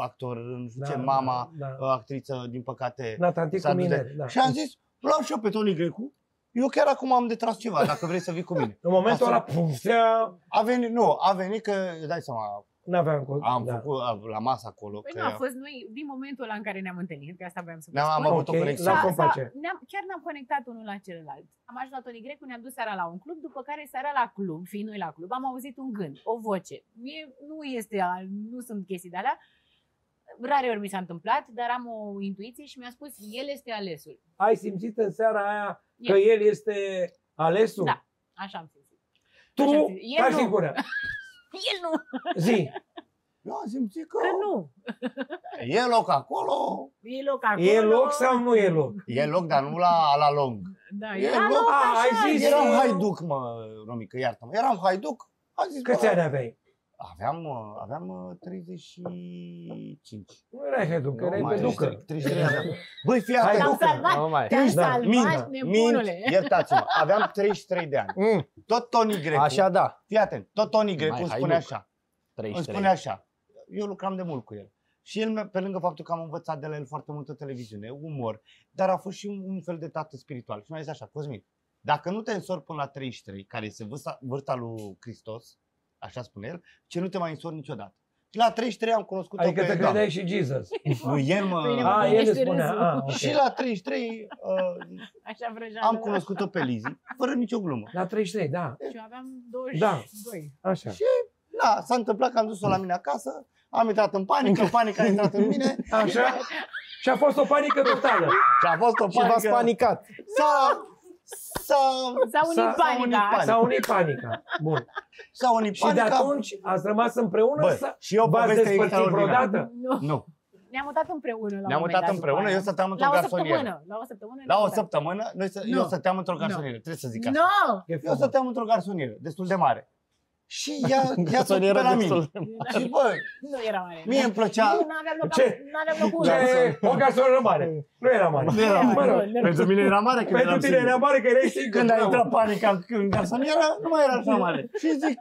actor, nu știu ce, mama, actriță, din păcate. Natanticu miner. Și am zis, luam și eu pe Toni Grecu, eu chiar acum am de tras ceva, dacă vrei să vii cu mine. În momentul ăla, a venit, nu, a venit că, dai seama, n-aveam cont. Am făcut la masă acolo. Păi nu a fost noi, din momentul ăla în care ne-am întâlnit, că asta voiam să vă spun. Am avut o conexiune. Chiar ne-am conectat unul la celălalt. Am ajuns la Toni Grecu, ne-am dus seara la un club, după care seara la club, fiind noi la club, am auzit un gând, o voce. Mie nu este, nu sunt chestii de alea. Rare ori mi s-a întâmplat, dar am o intuiție și mi-a spus, el este alesul. Ai simțit în seara aia că el este alesul? Da, așa am simțit. Tu, ca și gură. El nu. Zi. Eu am simțit că... că nu. E loc acolo. E loc acolo. E loc sau nu e loc? E loc, dar nu la, la lung. Da, e la loc. loc a, ai zis, eram haiduc, mă, Romică, iartă-mă. Eram haiduc. Am zis, câți ani aveai? Aveam, aveam treizeci și cinci. Nu erai haiduc, erai pe ducă. Băi, fii atent. Te-am salvat, te-am salvat, nebunule. Iertați-mă, aveam treizeci și trei de ani. Tot Toni Grecu. Așa, da. Fii atent, tot Toni Grecu îmi spune așa. Îmi spune așa. Eu lucram de mult cu el. Și el, pe lângă faptul că am învățat de la el foarte multă televiziune, umor, dar a fost și un fel de tată spiritual. Și mi-a zis așa, Cosmin, dacă nu te însori până la treizeci și trei, care este vârsta lui Hristos, așa spune el, ce nu te mai însori niciodată. Și la treizeci și trei am cunoscut-o pe... Adică te credeai și Jesus. Nu, el mă... A, el spunea. Și la treizeci și trei am cunoscut-o pe Lizzie, fără nicio glumă. La treizeci și trei, da. Și eu aveam douăzeci și doi. Așa. Și, da, s-a întâmplat că am dus-o la mine acasă, am intrat în panică, panica a intrat în mine. Așa. Și a fost o panică totală. Și a fost o panică... Și v-ați panicat. S-a unit panica. S-a unit panica. Bun. S-a unit panica. Și de atunci ați rămas împreună? Și eu v-ați despărțit vreodată? Nu. Ne-am mutat împreună. Ne-am mutat împreună, eu stăteam într-o garsonieră. La o săptămână? La o săptămână, eu stăteam într-o garsonieră. Trebuie să zic asta. Eu stăteam într-o garsonieră, destul de mare. Și ea s-a pe la mine. Și bă, mie îmi plăcea... Nu aveam locul. O garsonieră mare. Nu era mare. Pentru mine era mare. Pentru tine era mare că erai sigur. Când a intrat panica în garsonieră, nu mai era așa mare. Și zic,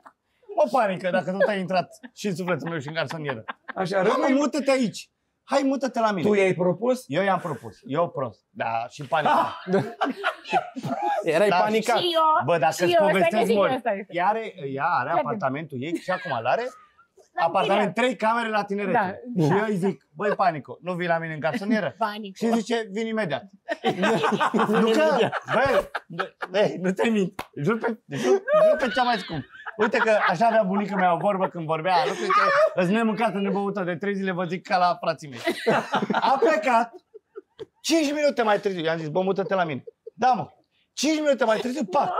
mă panică dacă tot ai intrat și în sufletul meu și în garsonieră. Așa, rămâi, mută-te aici. Hai, mută-te la mine. Tu i-ai propus? Eu i-am propus. Eu prost. Da, și panicat. Erai panicat. Bă, dacă îți povestesc mult. Ea are apartamentul ei și acum îl are. Apartament, trei camere la tinerețe. Și eu îi zic, băi, panică, nu vii la mine în garsonieră? Panică. Și zice, vin imediat. Nu că, băi, nu te mint. Jur pe cea mai scump. Uite că așa avea bunica mea o vorbă când vorbea, îți nemâncată nebăută de trei zile, vă zic ca la frații mei. A plecat, cinci minute mai târziu, i-am zis, bă, mută-te la mine. Da, mă, cinci minute mai târziu, patru.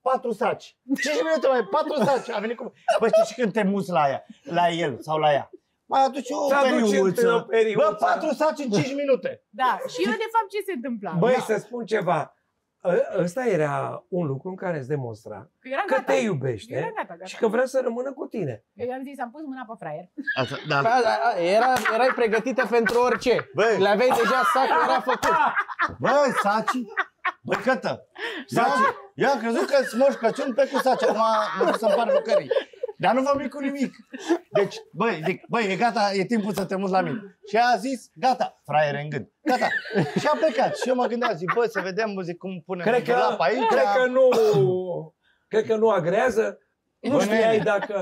Patru saci. cinci minute mai, patru saci. A venit cu... Bă, știi și când te muți la ea, la el sau la ea? Mai aduce o periuță. Bă, patru saci în cinci minute. Da, și eu de fapt ce se întâmpla? Băi, să spun ceva. Ăsta era un lucru în care îți demonstra că, că te iubește gata, gata. și că vrea să rămână cu tine. Eu i-am zis, am pus mâna pe fraier. Asta, da. era, erai pregătită pentru orice. Le aveai deja sacul, era făcut. Băi, saci, băi, cătă, saci. Eu am crezut că îți moși Crăciun pe cu saci, acum mă duc să-mi par bucării. Dar nu vorbim cu nimic. Deci, băi, zic, băi, e gata, e timpul să te muți la mine. Și a zis, gata, fraiere în gând, gata. Și a plecat. Și eu mă gândeam, zic, bă, să vedem, zic, cum punem lapa aici. Cred că nu, cred că nu agrează Nu știai dacă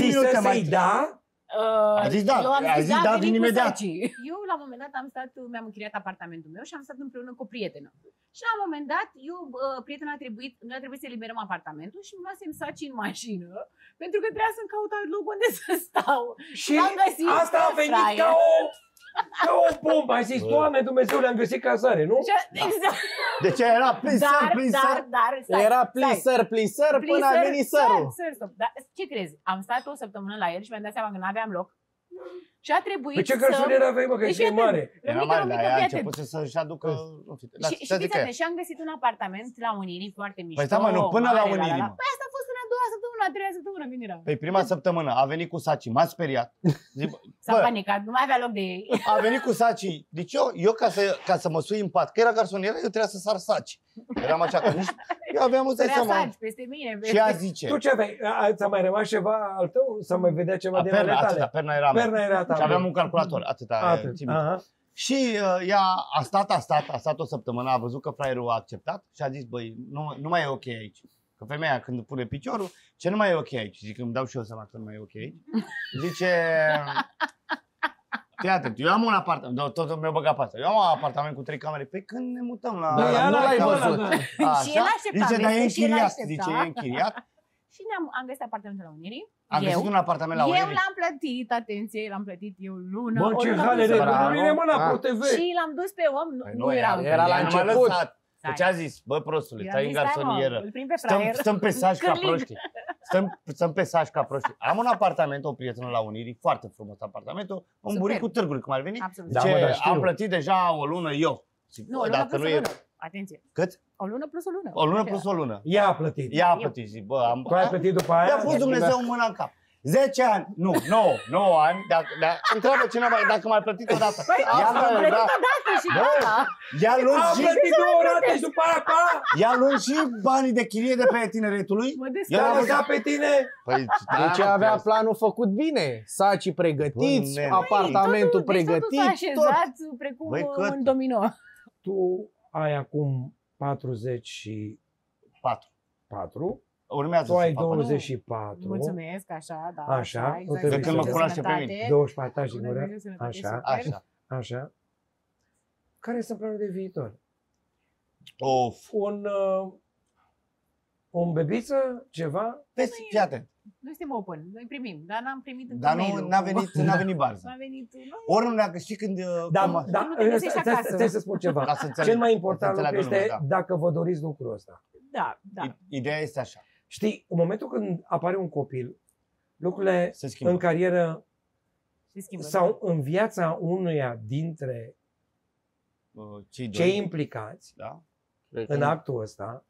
visă să-i da? A zis da, a zis da, vin imediat. Eu la un moment dat am stat, mi-am închiriat apartamentul meu și am stat împreună cu o prietenă. Și la un moment dat, eu, prietena a trebuit, noi a trebuit să eliberăm apartamentul și îmi luasem saci în mașină, pentru că trebuia să-mi caut alt loc unde să stau. Și asta a venit ca o... Ca o pompă, ai zis, Doamne Dumnezeu, le-am găsit casare, nu? Exact. Deci era plin săr, plin săr, era plin săr, plin săr, până a venit sărul. Dar ce crezi? Am stat o săptămână la el și mi-am dat seama că nu aveam loc. Și a trebuit să... Păi ce cășunire aveai, mă, că ești mare. Era mare, dar ea a început să-și aducă... Și fiți și am găsit un apartament la Unirii foarte mișto. Păi stai, mă, nu, până la Unirii, mă. Păi asta a fost în a doua săptămână, a treia săptămână, când era? Păi prima săptămână a venit cu saci, m-a speriat. S-a panicat, nu mai avea loc de ei. A venit cu saci. Deci eu, eu ca, să, ca să mă sui în pat, că era garsonieră, eu trebuia să sar saci. Eram așa că nici... Eu aveam, îți dai seama. Și a zice... Tu ce aveai? Ți-a mai rămas ceva al tău? S-a mai vedea ceva de ale tale? Perna era ta. Și aveam un calculator, atâta. Și ea a stat, a stat, a stat o săptămână, a văzut că fraierul a acceptat și a zis, băi, nu, nu mai e ok aici. Că femeia când pune piciorul, ce nu mai e ok aici? Zic, îmi dau și eu seama că nu mai e ok aici. Zice, fii atent, eu am un apartament, totul mi-a băgat pe asta, eu am un apartament cu trei camere, pe când ne mutăm la... Nu l-ai văzut. Și el aștepta, zice, dar e închiriat, zice, e închiriat. Și am găsit apartamentul la Unirii. Am găsit un apartament la Unirii. Eu l-am plătit, atenție, l-am plătit eu lună. Bă, ce hale de lună, mă, la ProTV. Și l-am dus pe om, nu erau. Era la început. Deci a zis, bă, prostule, stai în garsonieră, stăm pe saci ca proștii, stăm pe saci ca proștii. Am un apartament, o prietenă la Unirii, foarte frumos apartamentul, un buricul târgului, cum ar veni, zice, am plătit deja o lună eu. Nu, dacă nu e... Atenție. Cât? O lună plus o lună. O lună plus o lună. Ea a plătit. Ea a plătit, zic, bă, am... Tu ai plătit după aia? I-a pus Dumnezeu mâna în cap. zece ani, nu, nouă ani, întreabă cineva dacă m-ai plătit odată. Ea m-a plătit odată și gata. Am plătit două rate și după aia ca... Ea luând și banii de chirie de pe tineretului. Ea l-a lăsat pe tine. Deci avea planul făcut bine. Sacii pregătiți, apartamentul pregătit. Deci totul s-a așezat precum un domino. Tu ai acum patruzeci și patru. Urmează tu ai douăzeci și patru. Mulțumesc, așa, da. Așa, de când mă cunoaște pe mine. douăzeci și patru, așa, așa, așa. Care sunt planurile de viitor? Of. Un, un bebiță, ceva? Fii atent. Noi suntem open, noi primim, dar n-am primit încă mail-ul. Dar n-a venit barza. Ori nu dacă știi când... Da, trebuie să spun ceva. Cel mai important lucru este dacă vă doriți lucrul ăsta. Da, da. Ideea este așa. Știi, în momentul când apare un copil, lucrurile în carieră sau în viața unuia dintre cei implicați în actul ăsta,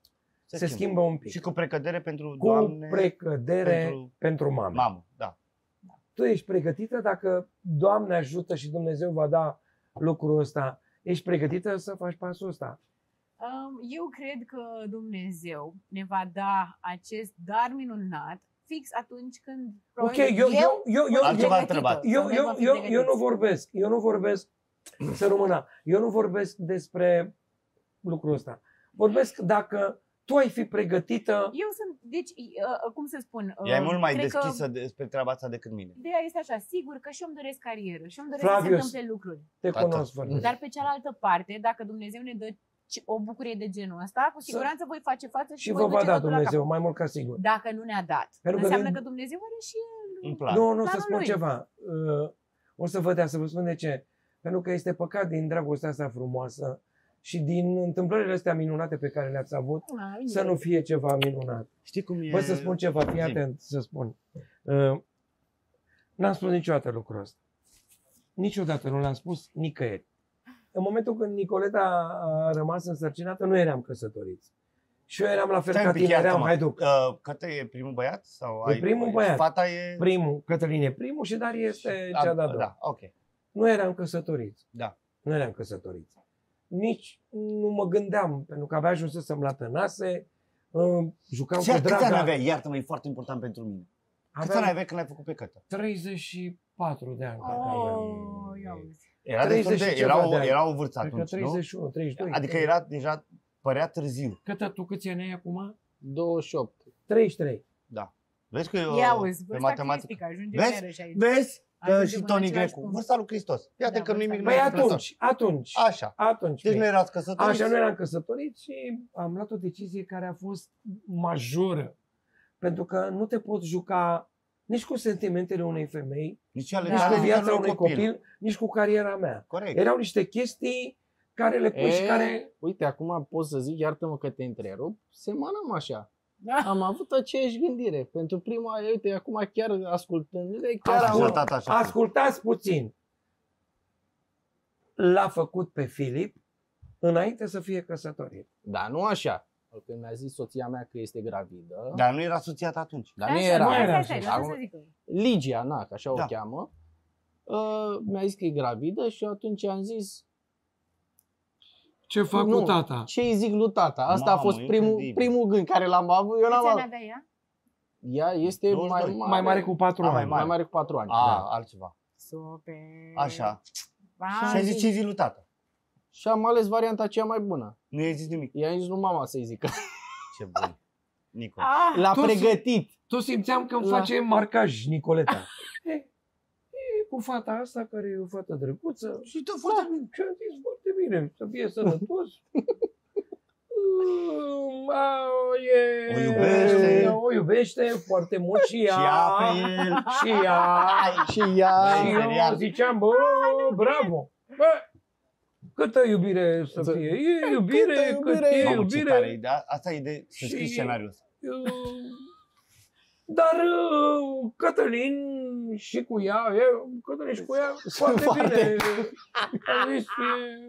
se, se schimbă. schimbă un pic. Și cu precădere pentru cu doamne... Cu precădere pentru, pentru mamă. Mamă, da. Tu ești pregătită dacă Doamne ajută și Dumnezeu va da lucrul ăsta. Ești pregătită să faci pasul ăsta? Eu cred că Dumnezeu ne va da acest dar minunat fix atunci când... Ok, eu, eu, eu, eu, eu, eu, eu nu vorbesc. Eu nu vorbesc, să rămână, eu nu vorbesc despre lucrul ăsta. Vorbesc dacă... Tu ai fi pregătită... Eu sunt, deci, uh, cum să spun... Uh, Ea e mult mai deschisă despre treaba asta decât mine. Ideea este așa, sigur că și eu îmi doresc carieră, și eu îmi doresc Flavius, să se întâmple lucruri. Te cunosc, Flavius. Dar pe cealaltă parte, dacă Dumnezeu ne dă o bucurie de genul ăsta, cu siguranță voi face față și, și voi duce totul la cap. Și vă va da Dumnezeu, mai mult ca sigur. Dacă nu ne-a dat. Pentru înseamnă că, din... că Dumnezeu are și el... Plan. Nu, nu o să spun lui. Ceva. Uh, o să vă dea, să vă spun de ce. Pentru că este păcat din dragostea asta frumoasă și din întâmplările astea minunate pe care le-ați avut, a, să nu fie ceva minunat. Știi cum e? Bă, să spun ceva, fii atent să spun. Uh, n-am spus niciodată lucrul ăsta. Niciodată nu l-am spus nicăieri. În momentul când Nicoleta a rămas însărcinată, nu eram căsătoriți. Și eu eram la fel ca tine, eram haiduc. Uh, Cătă e primul băiat? Sau ai, e primul băiat. Fata e... Primul, Cătălin e primul și Dar este cea de-a doua. Da, okay. Nu eram căsătoriți. Da. Nu eram căsătoriți. Nici nu mă gândeam, pentru că abia ajunsesem la tănase, jucam ce, cu draga. Câți ani aveai? Iartă-mă, e foarte important pentru mine. Aveam câți ani aveai când ai făcut pe Cătă? treizeci și patru de ani. Oh, era, treizeci de, era, o, de ani. Era o vârță atunci, treizeci și unu, treizeci și doi. Adică era deja, părea târziu. Cătă, tu câți ani ai acum? douăzeci și opt. treizeci și trei. Da. Vezi că eu, ia auzi, pe matematică. Vezi? Aici. Vezi? Ai și Toni Grecu. Vârsta lui Hristos. Iată da, că nimic nu e atunci, atunci. Așa. Atunci. Deci nu erați căsătoriți. Așa, nu eram căsătoriți și am luat o decizie care a fost majoră. Pentru că nu te poți juca nici cu sentimentele unei femei, nici, ale nici cu viața unui copil, copil, nici cu cariera mea. Corect. Erau niște chestii care le pui e, și care... Uite, acum pot să zic, iartă-mă că te întrerup, semanăm așa. Da. Am avut aceeași gândire. Pentru prima, uite, acum chiar ascultându-le, chiar ascultat așa. Ascultați puțin. L-a făcut pe Filip înainte să fie căsătorit. Da, nu așa. Când mi-a zis soția mea că este gravidă. Dar nu era soția ta atunci. Dar nu era. Mai era așa. Acum, Ligia, na, că așa da. o cheamă, uh, mi-a zis că e gravidă și atunci am zis... Ce fac nu, cu tata? Ce-i zic lui tata? Asta Mamă, a fost primul, primul gând care l-am avut. Eu n-am avut. Ea? ea este mai mare, mai mare cu patru ani. Mai mare, mai mare cu patru ani. A, da. altceva. Super. Așa. Și ai zis ce-i zic lui tata. Și am ales varianta cea mai bună. Nu i-ai zis nimic. I-am zis lui mama să-i zică. Ce bun. Nico. L-a pregătit. Tu simțeam că îmi La... face marcaj, Nicoleta. e, e, cu fata asta, care e o fată drăguță. Și te-a foarte bine. Și am zis foarte bine. Să fie sănătos. E... O iubește. O iubește foarte mult și ea. Și ea. Și ea. Și ea. Și eu ziceam, bă, bravo. Bă. Câtă iubire să fie, e iubire, câtă iubire, cât e Mamă, iubire. Tare, da? Asta e de să scrii scenariul ăsta. Dar Cătălin și cu ea, Cătălin și cu ea, foarte, foarte bine. Zis, e...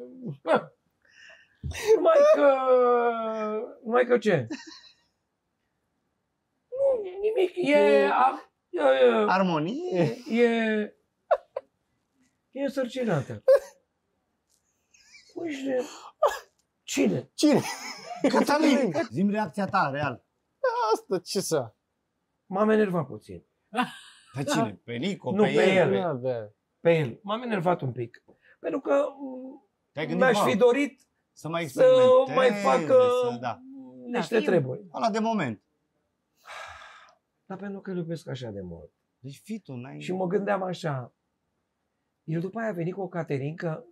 Numai că, numai că ce? Nu, nimic, e, e... A... e... armonie, e, e însărcinată. Uite. Cine? Cine? Cătălin! Zi-mi reacția ta, real. Asta ce să... M-am enervat puțin. Pe cine? Pe Nico? Nu, pe, pe el. el. Pe el. M-am enervat un pic. Pentru că mi-aș fi dorit să mai, să mai facă să, da. niște da, treburi. Ala de moment. Dar pentru că îl iubesc așa de mult. Deci fii tu, n-ai... Și mă gândeam așa. El după aia a venit cu o caterincă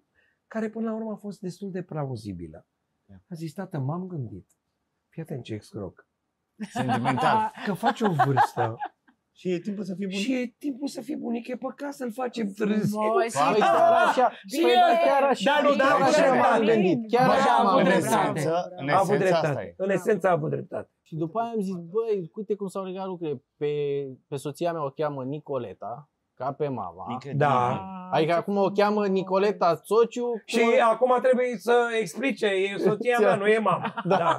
care până la urmă a fost destul de plauzibilă. A zis, tată, m-am gândit. Fii atent ce excroc. Sentimental. Că faci o vârstă. Și e timpul să fii bunic. Și e timpul să fii bunic. E păcat să-l facem trâzi. Păi chiar așa. Chiar așa m-am gândit. Chiar așa am avut dreptate. A avut dreptate. În esență a avut dreptate. Și după aia am zis, băi, uite cum s-au legat lucrurile. Pe soția mea o cheamă Nicoleta. Ca pe mama. Da. Adică acum o cheamă Nicoleta Tociu. Și cu... acum trebuie să explice. E soția mea, nu e mama. Da. Da.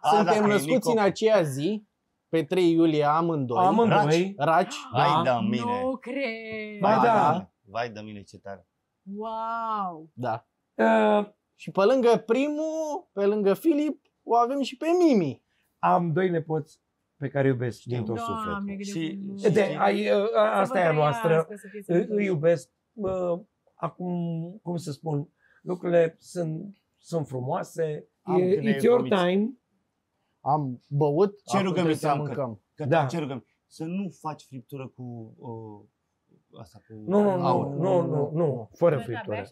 A, Suntem da, născuți în aceea zi, pe trei iulie, amândoi. Amândoi. Raci. Vai da mine. Nu cred. Vai da. Vai da mine ce tare. Wow. Da. Uh, și pe lângă primul, pe lângă Filip, o avem și pe Mimi. Am doi nepoți pe care iubesc din tot sufletul. Și, și, de, ai, asta e a noastră. Îi iubesc. Acum, cum să spun, lucrurile sunt, sunt frumoase. Am e, it's your time. Am băut. Ce rugăm să mâncăm? Că, da. Ce rugăm? Să nu faci friptură cu... Uh, asta, cu nu, nu, aur. nu, nu, nu, nu, fără friptură.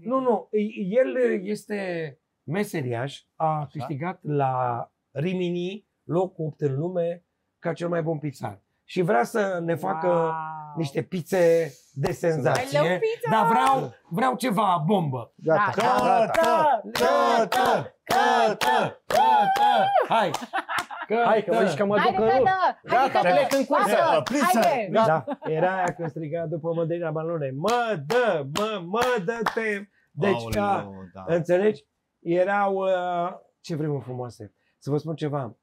Nu, nu, el este meseriaș. A câștigat la Rimini locul opt în lume ca cel mai bun pizar. Și vrea să ne facă wow. niște pizze de senzație. Dar vreau, vreau ceva bombă. Gata. Gata. Gata. Gata. Gata. Gata. Hai. Gata. Hai că mă zici că mă duc în rând. Gata, plec în cursă. Da. Era aia că striga după Mădălina Balone. Mă dă, mă, mă dă-te. Deci, a, înțelegi? Erau uh, ce vremuri frumoase. Să vă spun ceva.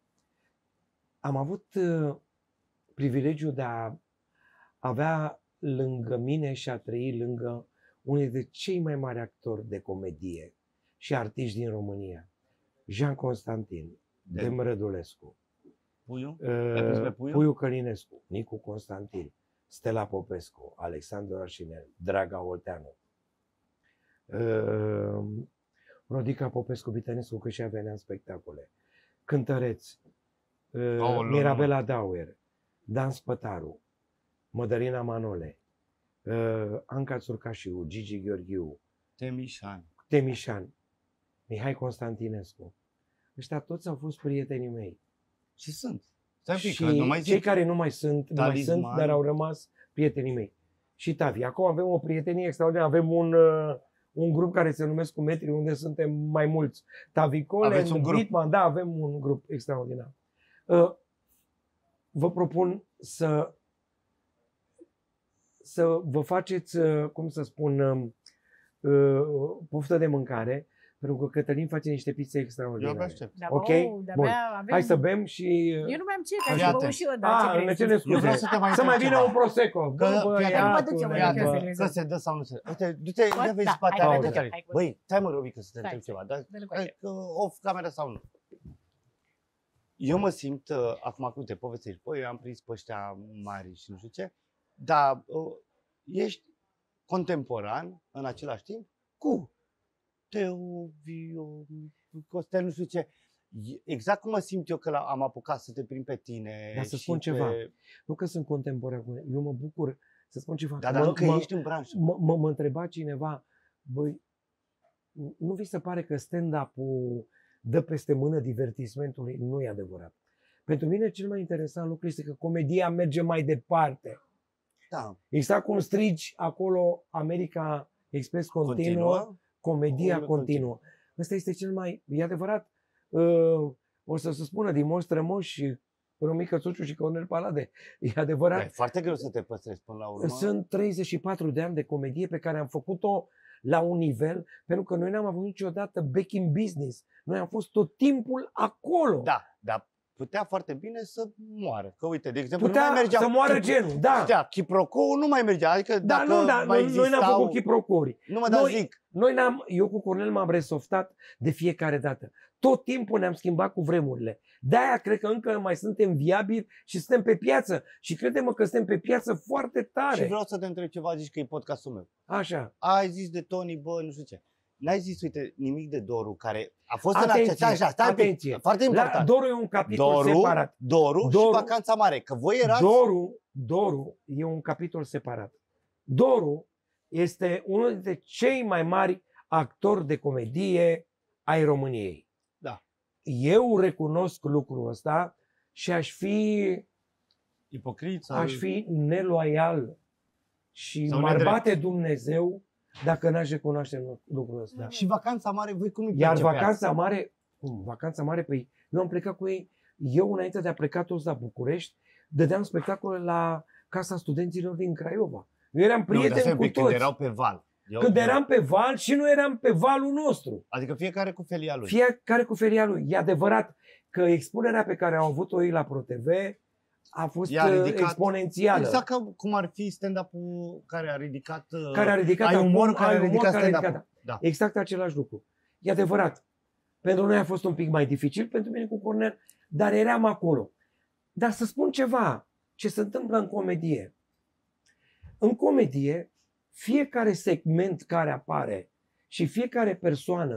Am avut uh, privilegiul de a avea lângă mine și a trăi lângă unul dintre cei mai mari actori de comedie și artiști din România. Jean Constantin, Demrădulescu, Puiu? Uh, Puiu? Puiu Călinescu, Nicu Constantin, Stella Popescu, Alexandru Rașinel, Draga Olteanu, uh, Rodica Popescu-Bitănescu, că și ea venea în spectacole, cântăreți, Uh, Mirabela Dauer, Dan Spătaru, Mădălina Manole, uh, Anca Țurcașiu, Gigi Gheorghiu, Temișan, Temișan, Mihai Constantinescu. Ăștia toți au fost prietenii mei. Și sunt. Și nu mai cei care nu mai sunt, nu mai sunt, dar au rămas prietenii mei. Și Tavi. Acum avem o prietenie extraordinară. Avem un, uh, un grup care se numește Cu Metri, unde suntem mai mulți. Tavi Cole, Bitman, da, avem un grup extraordinar. Uh, vă propun să să vă faceți, uh, cum să spun, uh, poftă de mâncare. Pentru că Cătălin face niște pizze extraordinare. Eu aștept. Da, ok? Da, bun. Avem... Hai să bem și... Eu nu mai am ce, că aș bău și eu, dar ce scuze. Nu vreau să te mai să mai vină un Prosecco. Că, bă, fiate, ia, tu, ia, ia, că se dă sau nu se dă. Uite, du-te, ia vezi spatele. Băi, stai mă, Robi, că să te întreb ceva. Dar off camera sau nu. Eu mă simt, acum cum te povestești, băi, eu am prins pe ăștia mari și nu știu ce, dar ești contemporan în același timp cu Teo, Vio, Costel, nu știu ce. Exact cum mă simt eu că am apucat să te prind pe tine. Dar să spun ceva. Pe... Nu că sunt contemporan cu mine. Eu mă bucur să spun ceva. Dar dacă ești în branșă. Mă întreba cineva, băi, nu vi se pare că stand-up-ul dă peste mână divertismentului? Nu e adevărat. Pentru mine cel mai interesant lucru este că comedia merge mai departe. Da. Exact cum strigi acolo America Express continuă. Comedia continuă. Ăsta este cel mai... E adevărat, uh, o să se spună din moși strămoși, Romica Tociu și Cornel Palade. E adevărat. Da, e foarte greu să te păstrezi până la urmă. Sunt treizeci și patru de ani de comedie pe care am făcut-o la un nivel, pentru că noi n-am avut niciodată back in business. Noi am fost tot timpul acolo. Da, da. Putea foarte bine să moară. Că uite, de exemplu, putea nu mai mergea... să moară genul, da. Putea, chiprocou nu mai mergea. Adică da, dacă nu, da, mai noi, existau... noi n-am făcut chiprocuri. Nu mă dați zic. Noi n-am, eu cu Cornel m-am resoftat de fiecare dată. Tot timpul ne-am schimbat cu vremurile. De-aia cred că încă mai suntem viabili și suntem pe piață. Și crede-mă că suntem pe piață foarte tare. Și vreau să te întreb ceva, zici că e podcastul meu. Așa. Ai zis de Toni, bă, nu știu ce. N-ai zis, uite, nimic de Doru, care a fost atenție, în acest... Așa, stai, atenție. Foarte important. La Doru e un capitol Doru, separat. Doru, Doru și Vacanța Mare, că voi erați... Doru, Doru e un capitol separat. Doru este unul dintre cei mai mari actori de comedie ai României. Da. Eu recunosc lucrul ăsta și aș fi... Ipocrit? Sau... Aș fi neloial și m-ar bate Dumnezeu dacă n-aș recunoaște lucrul ăsta. Da. Și Vacanța Mare, voi cum îi Iar Vacanța Mare, cum? Vacanța Mare, păi eu am plecat cu ei, eu înainte de a pleca toți la București, dădeam spectacole la Casa Studenților din Craiova. Eu eram prieten nu, cu toți. Când erau pe val. Eu când eram eu... pe val și nu eram pe valul nostru. Adică fiecare cu felia lui. Fiecare cu felia lui. E adevărat că expunerea pe care au avut-o ei la ProTV a fost exponențială. Exact ca cum ar fi stand-up-ul care a ridicat care a ridicat iUmor, care a ridicat stand-up-ul. Da. Exact același lucru. E adevărat. Pentru noi a fost un pic mai dificil, pentru mine cu Cornel, dar eram acolo. Dar să spun ceva, ce se întâmplă în comedie. În comedie, fiecare segment care apare și fiecare persoană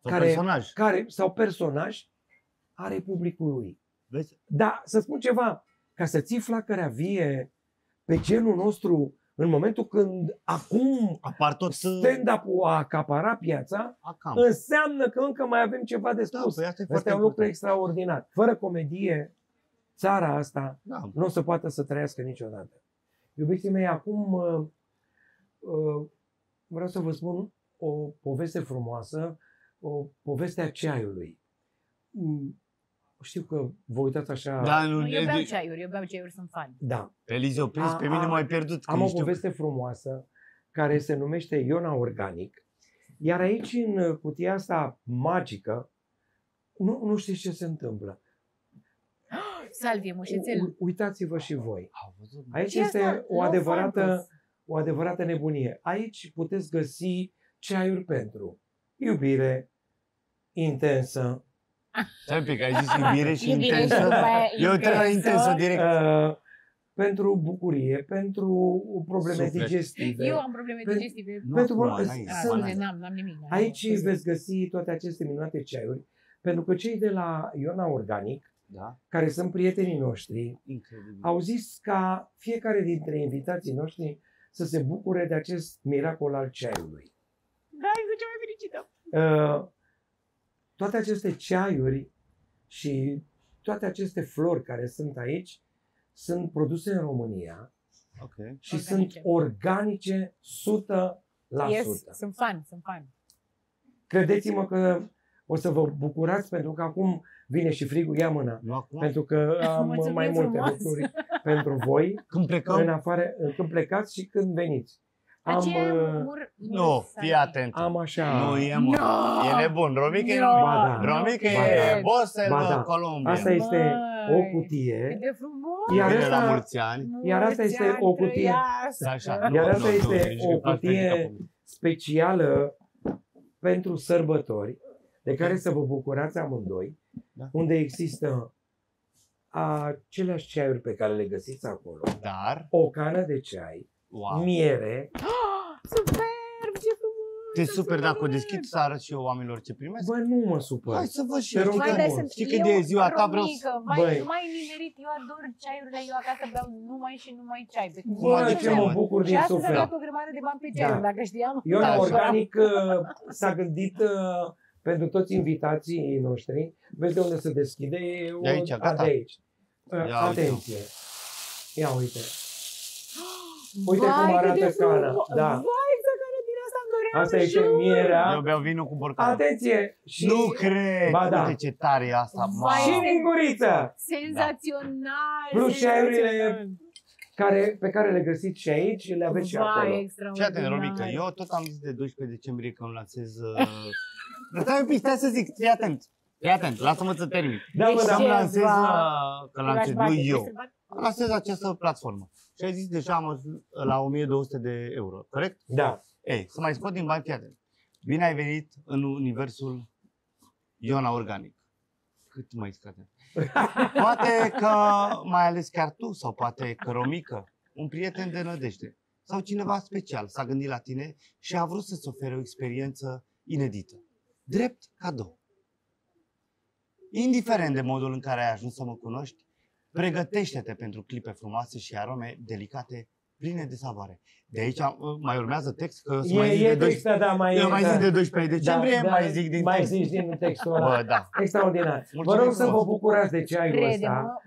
sau care, personaj. Care, sau personaj are publicul lui. Vezi? Dar să spun ceva, ca să ții flacărea vie pe genul nostru în momentul când acum tot... stand-up-ul a acaparat piața, Acamp. înseamnă că încă mai avem ceva de spus. Da, asta este un lucru extraordinar. Fără comedie, țara asta da. nu o să poată să trăiască niciodată. Iubiții mei, acum uh, uh, vreau să vă spun o poveste frumoasă, o poveste a ceaiului. Mm. Știu că vă uitați așa... Da, nu, nu, eu beau ceaiuri, eu beau ceaiuri, sunt fan. Da. Elize, o prins pe mine, m-ai pierdut. Am o poveste frumoasă care se numește Iona Organic, iar aici, în cutia asta magică, nu, nu știți ce se întâmplă. Salvie, mușețel! Uitați-vă și voi. Aici este o adevărată, o adevărată nebunie. Aici puteți găsi ceaiuri pentru iubire intensă. Stai un pic, ai zis iubire și iubire intensă. Și eu trebuie la intensă direct. Uh, pentru bucurie, pentru probleme Suflet. digestive. Eu am probleme pe, digestive. Nu, pentru nu, n-am nimic. Aici veți găsi toate aceste minunate ceaiuri, pentru că cei de la Iona Organic da, care sunt prietenii noștri, incredibil, au zis ca fiecare dintre invitații noștri să se bucure de acest miracol al ceaiului. Da, e cea mai fericită! Uh, toate aceste ceaiuri și toate aceste flori care sunt aici sunt produse în România, okay, și organice, sunt organice o sută la sută. Yes, sunt fan, sunt fan. Credeți-mă că o să vă bucurați, pentru că acum vine și frigul, ia mâna, la, la. pentru că am mulțumim mai multe frumos. lucruri pentru voi când, plecăm? În afară, când plecați și când veniți. Am, mur, mur, nu, fii atent. Am așa. Nu, e, no! e nebun. Romica no! e, ba, da. Romica ba, e ba, bossel ba, da. Columbia. Asta este Băi, o cutie. E frumos. Iar asta, la mulți ani. Iar asta mulți este ani o cutie. Așa, nu, iar asta nu, este nu, o cutie specială pentru sărbători, de care să vă bucurați amândoi, da, unde există aceleași ceaiuri pe care le găsiți acolo. Dar o cană de ceai. Wow. Miere. Oh, superb, ce frumos! Te super, dacă o deschid să arăt și eu oamenilor ce primesc? Bă, nu mă supăr. Hai să văd și eu. Știi că de ziua ta vreau să... Mai nimerit, eu ador ceaiurile, eu acasă beau numai și numai ceai. Bă, ce mă bucur din suflet. Și astăzi o grămadă de bani pe ceaiuri, dacă știam. Eu la organic s-a gândit pentru toți invitații noștri. Vezi de unde se deschide? De aici, gata. Atenție. Ia uite. Uite vai, cum arată cana. Da. Vai, care din asta îmi doream. Asta e ce mierea. Eu beau vinul cu borcanul. Atenție! Și... Nu cred! Ba, da. Uite ce tare e asta. Vai, și linguriță! Senzațional! Da. Plus ceaiurile care, pe care le găsiți și aici, le aveți și acolo. Și atent, Romica, eu tot am zis de doisprezece decembrie că îmi lansez... Uh... Stai un pic, stai să zic, fii atent. Fii atent, lasă-mă să termin. Da, mă, dar îmi lansez... Că lansez, nu eu. Lansez această platformă. Și ai zis deja am la o mie două sute de euro, corect? Da. Ei, să mai scot din bani, fiate. Bine ai venit în universul Iona Organic. Cât mai scate? Poate că mai ales chiar tu, sau poate că Romica, un prieten de nădejde, sau cineva special s-a gândit la tine și a vrut să-ți ofere o experiență inedită. Drept cadou. Indiferent de modul în care ai ajuns să mă cunoști, pregătește-te pentru clipe frumoase și arome delicate, pline de savoare. De aici mai urmează text, că e, mai e text, de da, mai eu mai zic de doisprezece decembrie, da, mai zic din mai text. Zici din textul ăla. Bă, da. Extraordinar. Mulțumim, vă rog frumos să vă bucurați de ceaiul ăsta.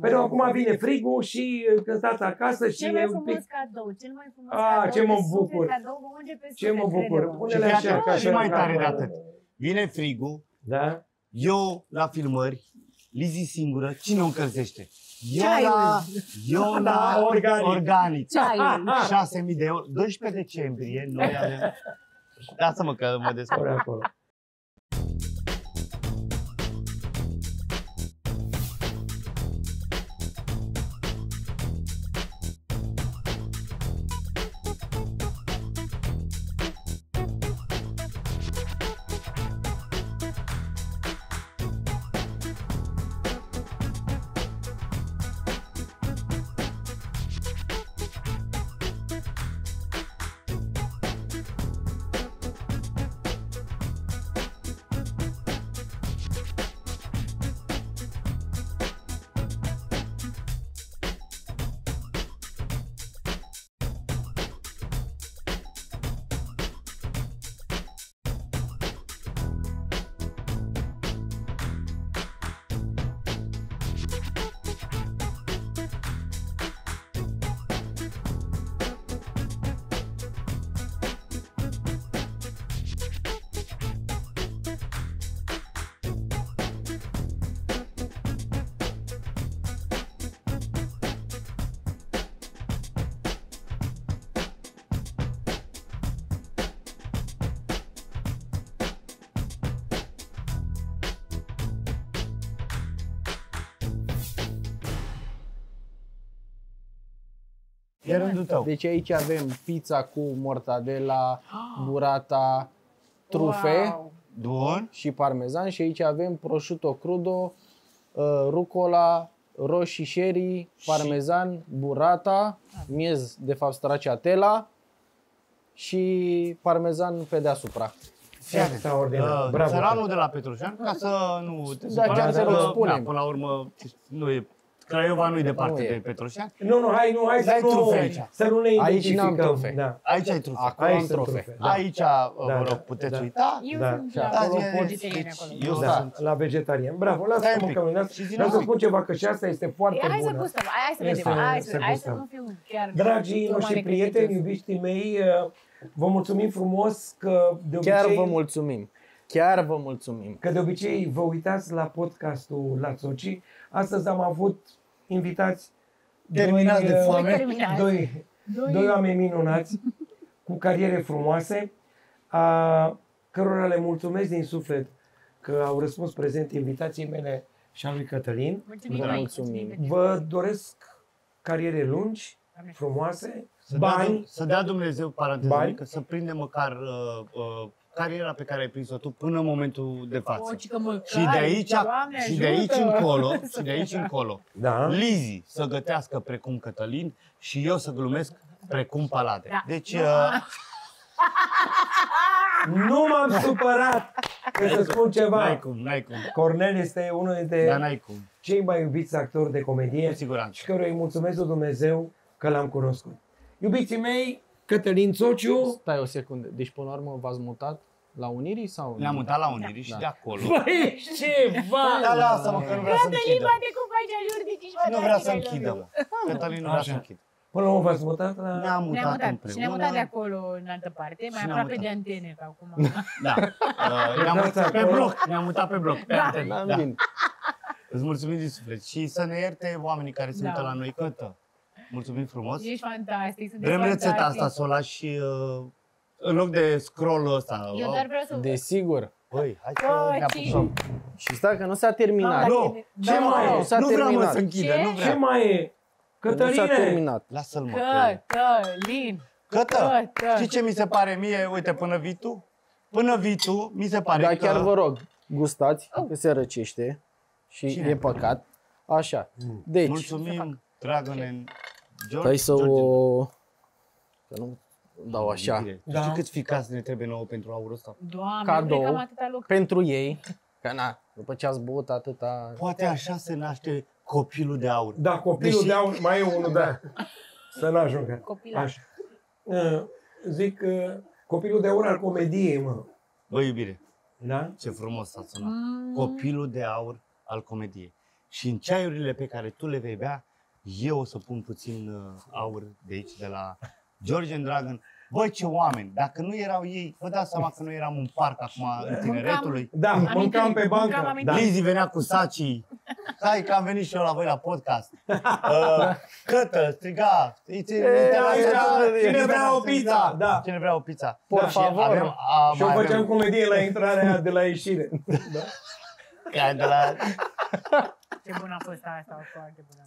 Pentru acum vine frigul și când stați acasă și... Cel mai frumos pic... cadou, cel mai frumos ah, cadou. Ce mă bucur. Cadou, mă ce mă bucur. Pune-le așa. Și, și mai tare de atât. Vine frigul, da? Eu la filmări, Lizzie singură, cine o încălzește? Iona, Iona Organic. Organic. șase mii de euro. doisprezece decembrie noi avem... Lasă-mă că mă descurc acolo. E rândul tău. Deci aici avem pizza cu mortadela, burrata, trufe, wow, și parmezan. Și aici avem prosciutto crudo, rucola, roșii sherry, parmezan, burrata, miez, de fapt stracciatella și parmezan pe deasupra. extraordinar. Uh, Țăranul de la Petroșan, ca să nu te supăra, da, să vă spunem. Până la urmă, nu e... Craiova nu-i departe de Petroșan. Nu, nu, hai, nu, hai să nu, să nu ne identificăm. Aici ai trufe. Acolo am trufe. Aici, vă rog, puteți uita. Eu sunt la vegetarian. Bravo, lasă-mă că mi-am dat. Să spun ceva, că și asta este foarte bună. Hai să gustăm, hai să vedem, hai să nu fiu chiar... Dragii noștri prieteni, iubiștii mei, vă mulțumim frumos că de obicei... Chiar vă mulțumim. Chiar vă mulțumim. Că de obicei vă uitați la podcastul La Tzuchi. Astăzi am avut invitați terminați doi, de foame, terminați. Doi, doi. doi oameni minunați, cu cariere frumoase, a cărora le mulțumesc din suflet că au răspuns prezent invitației mele și a lui Cătălin. Mulțumim. Vă, mulțumim. Vă doresc cariere lungi, frumoase, să bani. Dea, să dea Dumnezeu, paranteză, că să prindem măcar... Uh, uh, cariera pe care ai prins-o tu până în momentul de față. Și de aici, și de aici încolo, și de aici încolo. Da. Lizzie să gătească precum Cătălin și eu să glumesc precum Palade. Da. Deci uh... nu m-am supărat. Că să spun ceva. N-ai cum, n-ai cum. Cornel este unul dintre da, cei mai iubiți actori de comedie și căruia îi mulțumesc lui Dumnezeu că l-am cunoscut. Iubiții mei, Cătălin Tociu. Stai o secundă. Deci, până la urmă, v-ați mutat la Unirii sau? Ne-am mutat la Unirii și de acolo. Băi, ceva! Da, lasă-mă, că nu vrea să închidă. Nu vrea să închidă, mă. Cătălin nu vrea să închidă. Până la urmă, v-ați mutat la... Ne-am mutat împreună. Și ne-am mutat de acolo, în altă parte, mai aproape de antene, ca acum. Da. Ne-am mutat pe bloc. Ne-am mutat pe bloc, pe antene. Îți mulțumim din suflet. Și să ne ierte oamenii care se mută la noi, Cătă. Mulțumim frumos. Ești fantastic, sunt fantastic. Rețeta asta să o lași și uh, în loc de scroll-ul ăsta. Eu doar vreau să... Desigur. Băi, hai să ne apucăm. Și stai că nu s-a terminat. Nu, ce mai e? Nu vreau mă să închidă, nu vreau. Ce mai e? Cătăline! Nu s-a terminat. Lasă-l mă. Cătălin! Cătă, știi ce mi se pare mie? Uite, până vii tu? Până vii tu, mi se pare că... Dar chiar vă rog, gustați, că se răcește și e păcat. Așa, deci... Mulțumim, Dragon. Stai să o... Că nu dau așa. Da. Știi câți ficați ne trebuie nouă pentru aurul ăsta? Doamne, cadou cam atâta lucru. Pentru ei. Că na, după ce ați băut atâta... Poate așa se naște copilul de aur. Da, copilul Deși... de aur. Mai e unul, da. Să n-ajungă. Copilul. Așa. Zic că copilul de aur al comediei, mă. Bă, iubire. Da? Ce frumos a sunat. Mm. Copilul de aur al comediei. Și în ceaiurile pe care tu le vei bea, eu o să pun puțin aur de aici, de la George and Dragon. Băi, ce oameni! Dacă nu erau ei, vă dați seama că noi eram în parc acum, în tineretului. Da, mâncam pe bancă. Lizzie venea cu sacii. Hai că am venit și eu la voi la podcast. Cătă, striga. Cine vrea o pizza? Cine vrea o pizza? Por favor. Și o făceam comedie la intrarea de la ieșire. Ca de la... Ce bună a fost asta, foarte bună.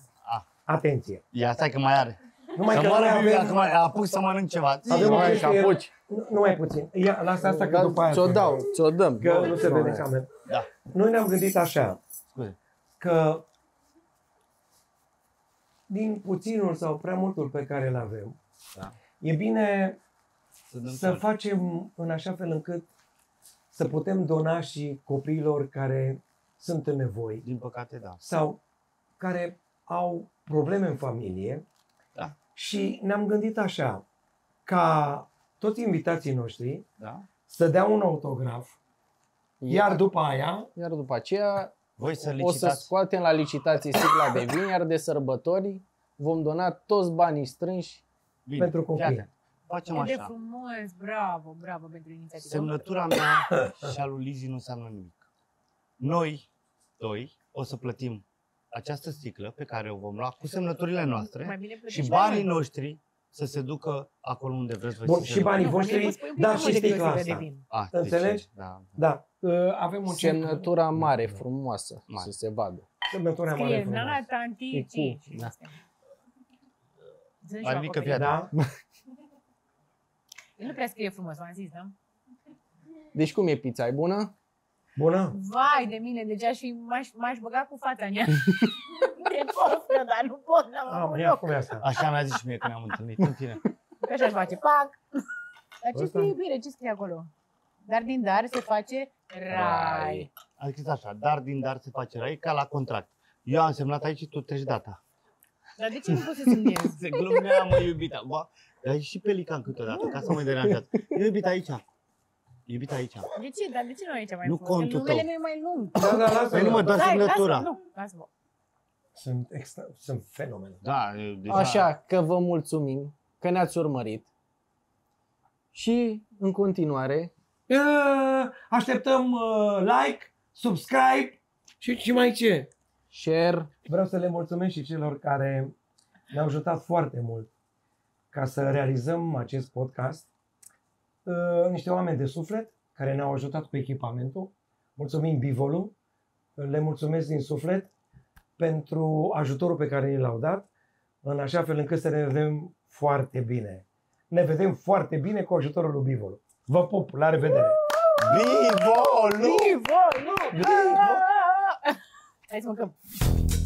Atenție! Ia, stai că mai are. Numai să că mă avem... Dacă mai apuc să mănânc ceva. Avem mai că apuci. Nu, nu mai puțin. Ia, lasă asta că după aia... Ți-o dau, ți-o dăm. Că nu, nu se vede camera. Da. Noi ne-am gândit așa. Scuze. Că din puținul sau prea multul pe care îl avem, da, e bine să, să facem în așa fel încât să putem dona și copiilor care sunt în nevoie. Din păcate, da. Sau care au probleme în familie, da, și ne-am gândit așa, ca toți invitații noștri, da, să dea un autograf, iar, iar după aia... Iar după aceea voi să o să scoatem la licitație sigla de vin, iar de sărbători vom dona toți banii strânși. Bine, pentru copii. Facem așa. De frumos, bravo, bravo pentru inițiativă. Semnătura mea și a lui Lizzie nu înseamnă nimic. Noi, doi, o să plătim această sticlă pe care o vom lua cu semnăturile noastre și banii noștri să se ducă acolo unde vreți voi. Bun, și banii voștri, dar și sticla asta. A, înțelegi? Da. Da. Avem o semnătură mare, frumoasă, să se vadă. Semnătura mare frumoasă. Adică piada. El nu prea scrie frumos, v-am zis, da? Deci cum e pizza? E bună? Bună! Vai de mine, deja și m-aș băga cu fața mea. De poftă, dar nu pot, n-am avut loc. Așa mi-a zis și mie când ne-am întâlnit, în fine. Așa-și face, pac! Dar ce scrie, iubire, ce scrie acolo? dar din dar se face rai. A zis așa, dar din dar se face rai, ca la contract. Eu am semnat aici și tu treci data. Dar de ce nu poți să semnezi? Se glumea, mă, iubita. Ba, dar e și pelican câteodată, ca să mă deranjează. Eu iubit aici. Iubit aici. De ce? Dar de ce nu aici mai nu fost? Că numele meu e mai lung. Da, da, lasă. Păi nu mă, doar semnătura. Nu, lasă-mă. Sunt, extra, sunt fenomenal. Da, deja... Așa că vă mulțumim că ne-ați urmărit. Și în continuare așteptăm like, subscribe și, și mai ce? Share. Vreau să le mulțumesc și celor care ne-au ajutat foarte mult ca să realizăm acest podcast. Niște oameni de suflet care ne-au ajutat cu echipamentul. Mulțumim Bivolul. Le mulțumesc din suflet pentru ajutorul pe care ni l-au dat, în așa fel încât să ne vedem foarte bine. Ne vedem foarte bine cu ajutorul lui Bivolul. Vă pup, la revedere! Bivolul! Bivolul! Bivolul! Hai să mâncăm!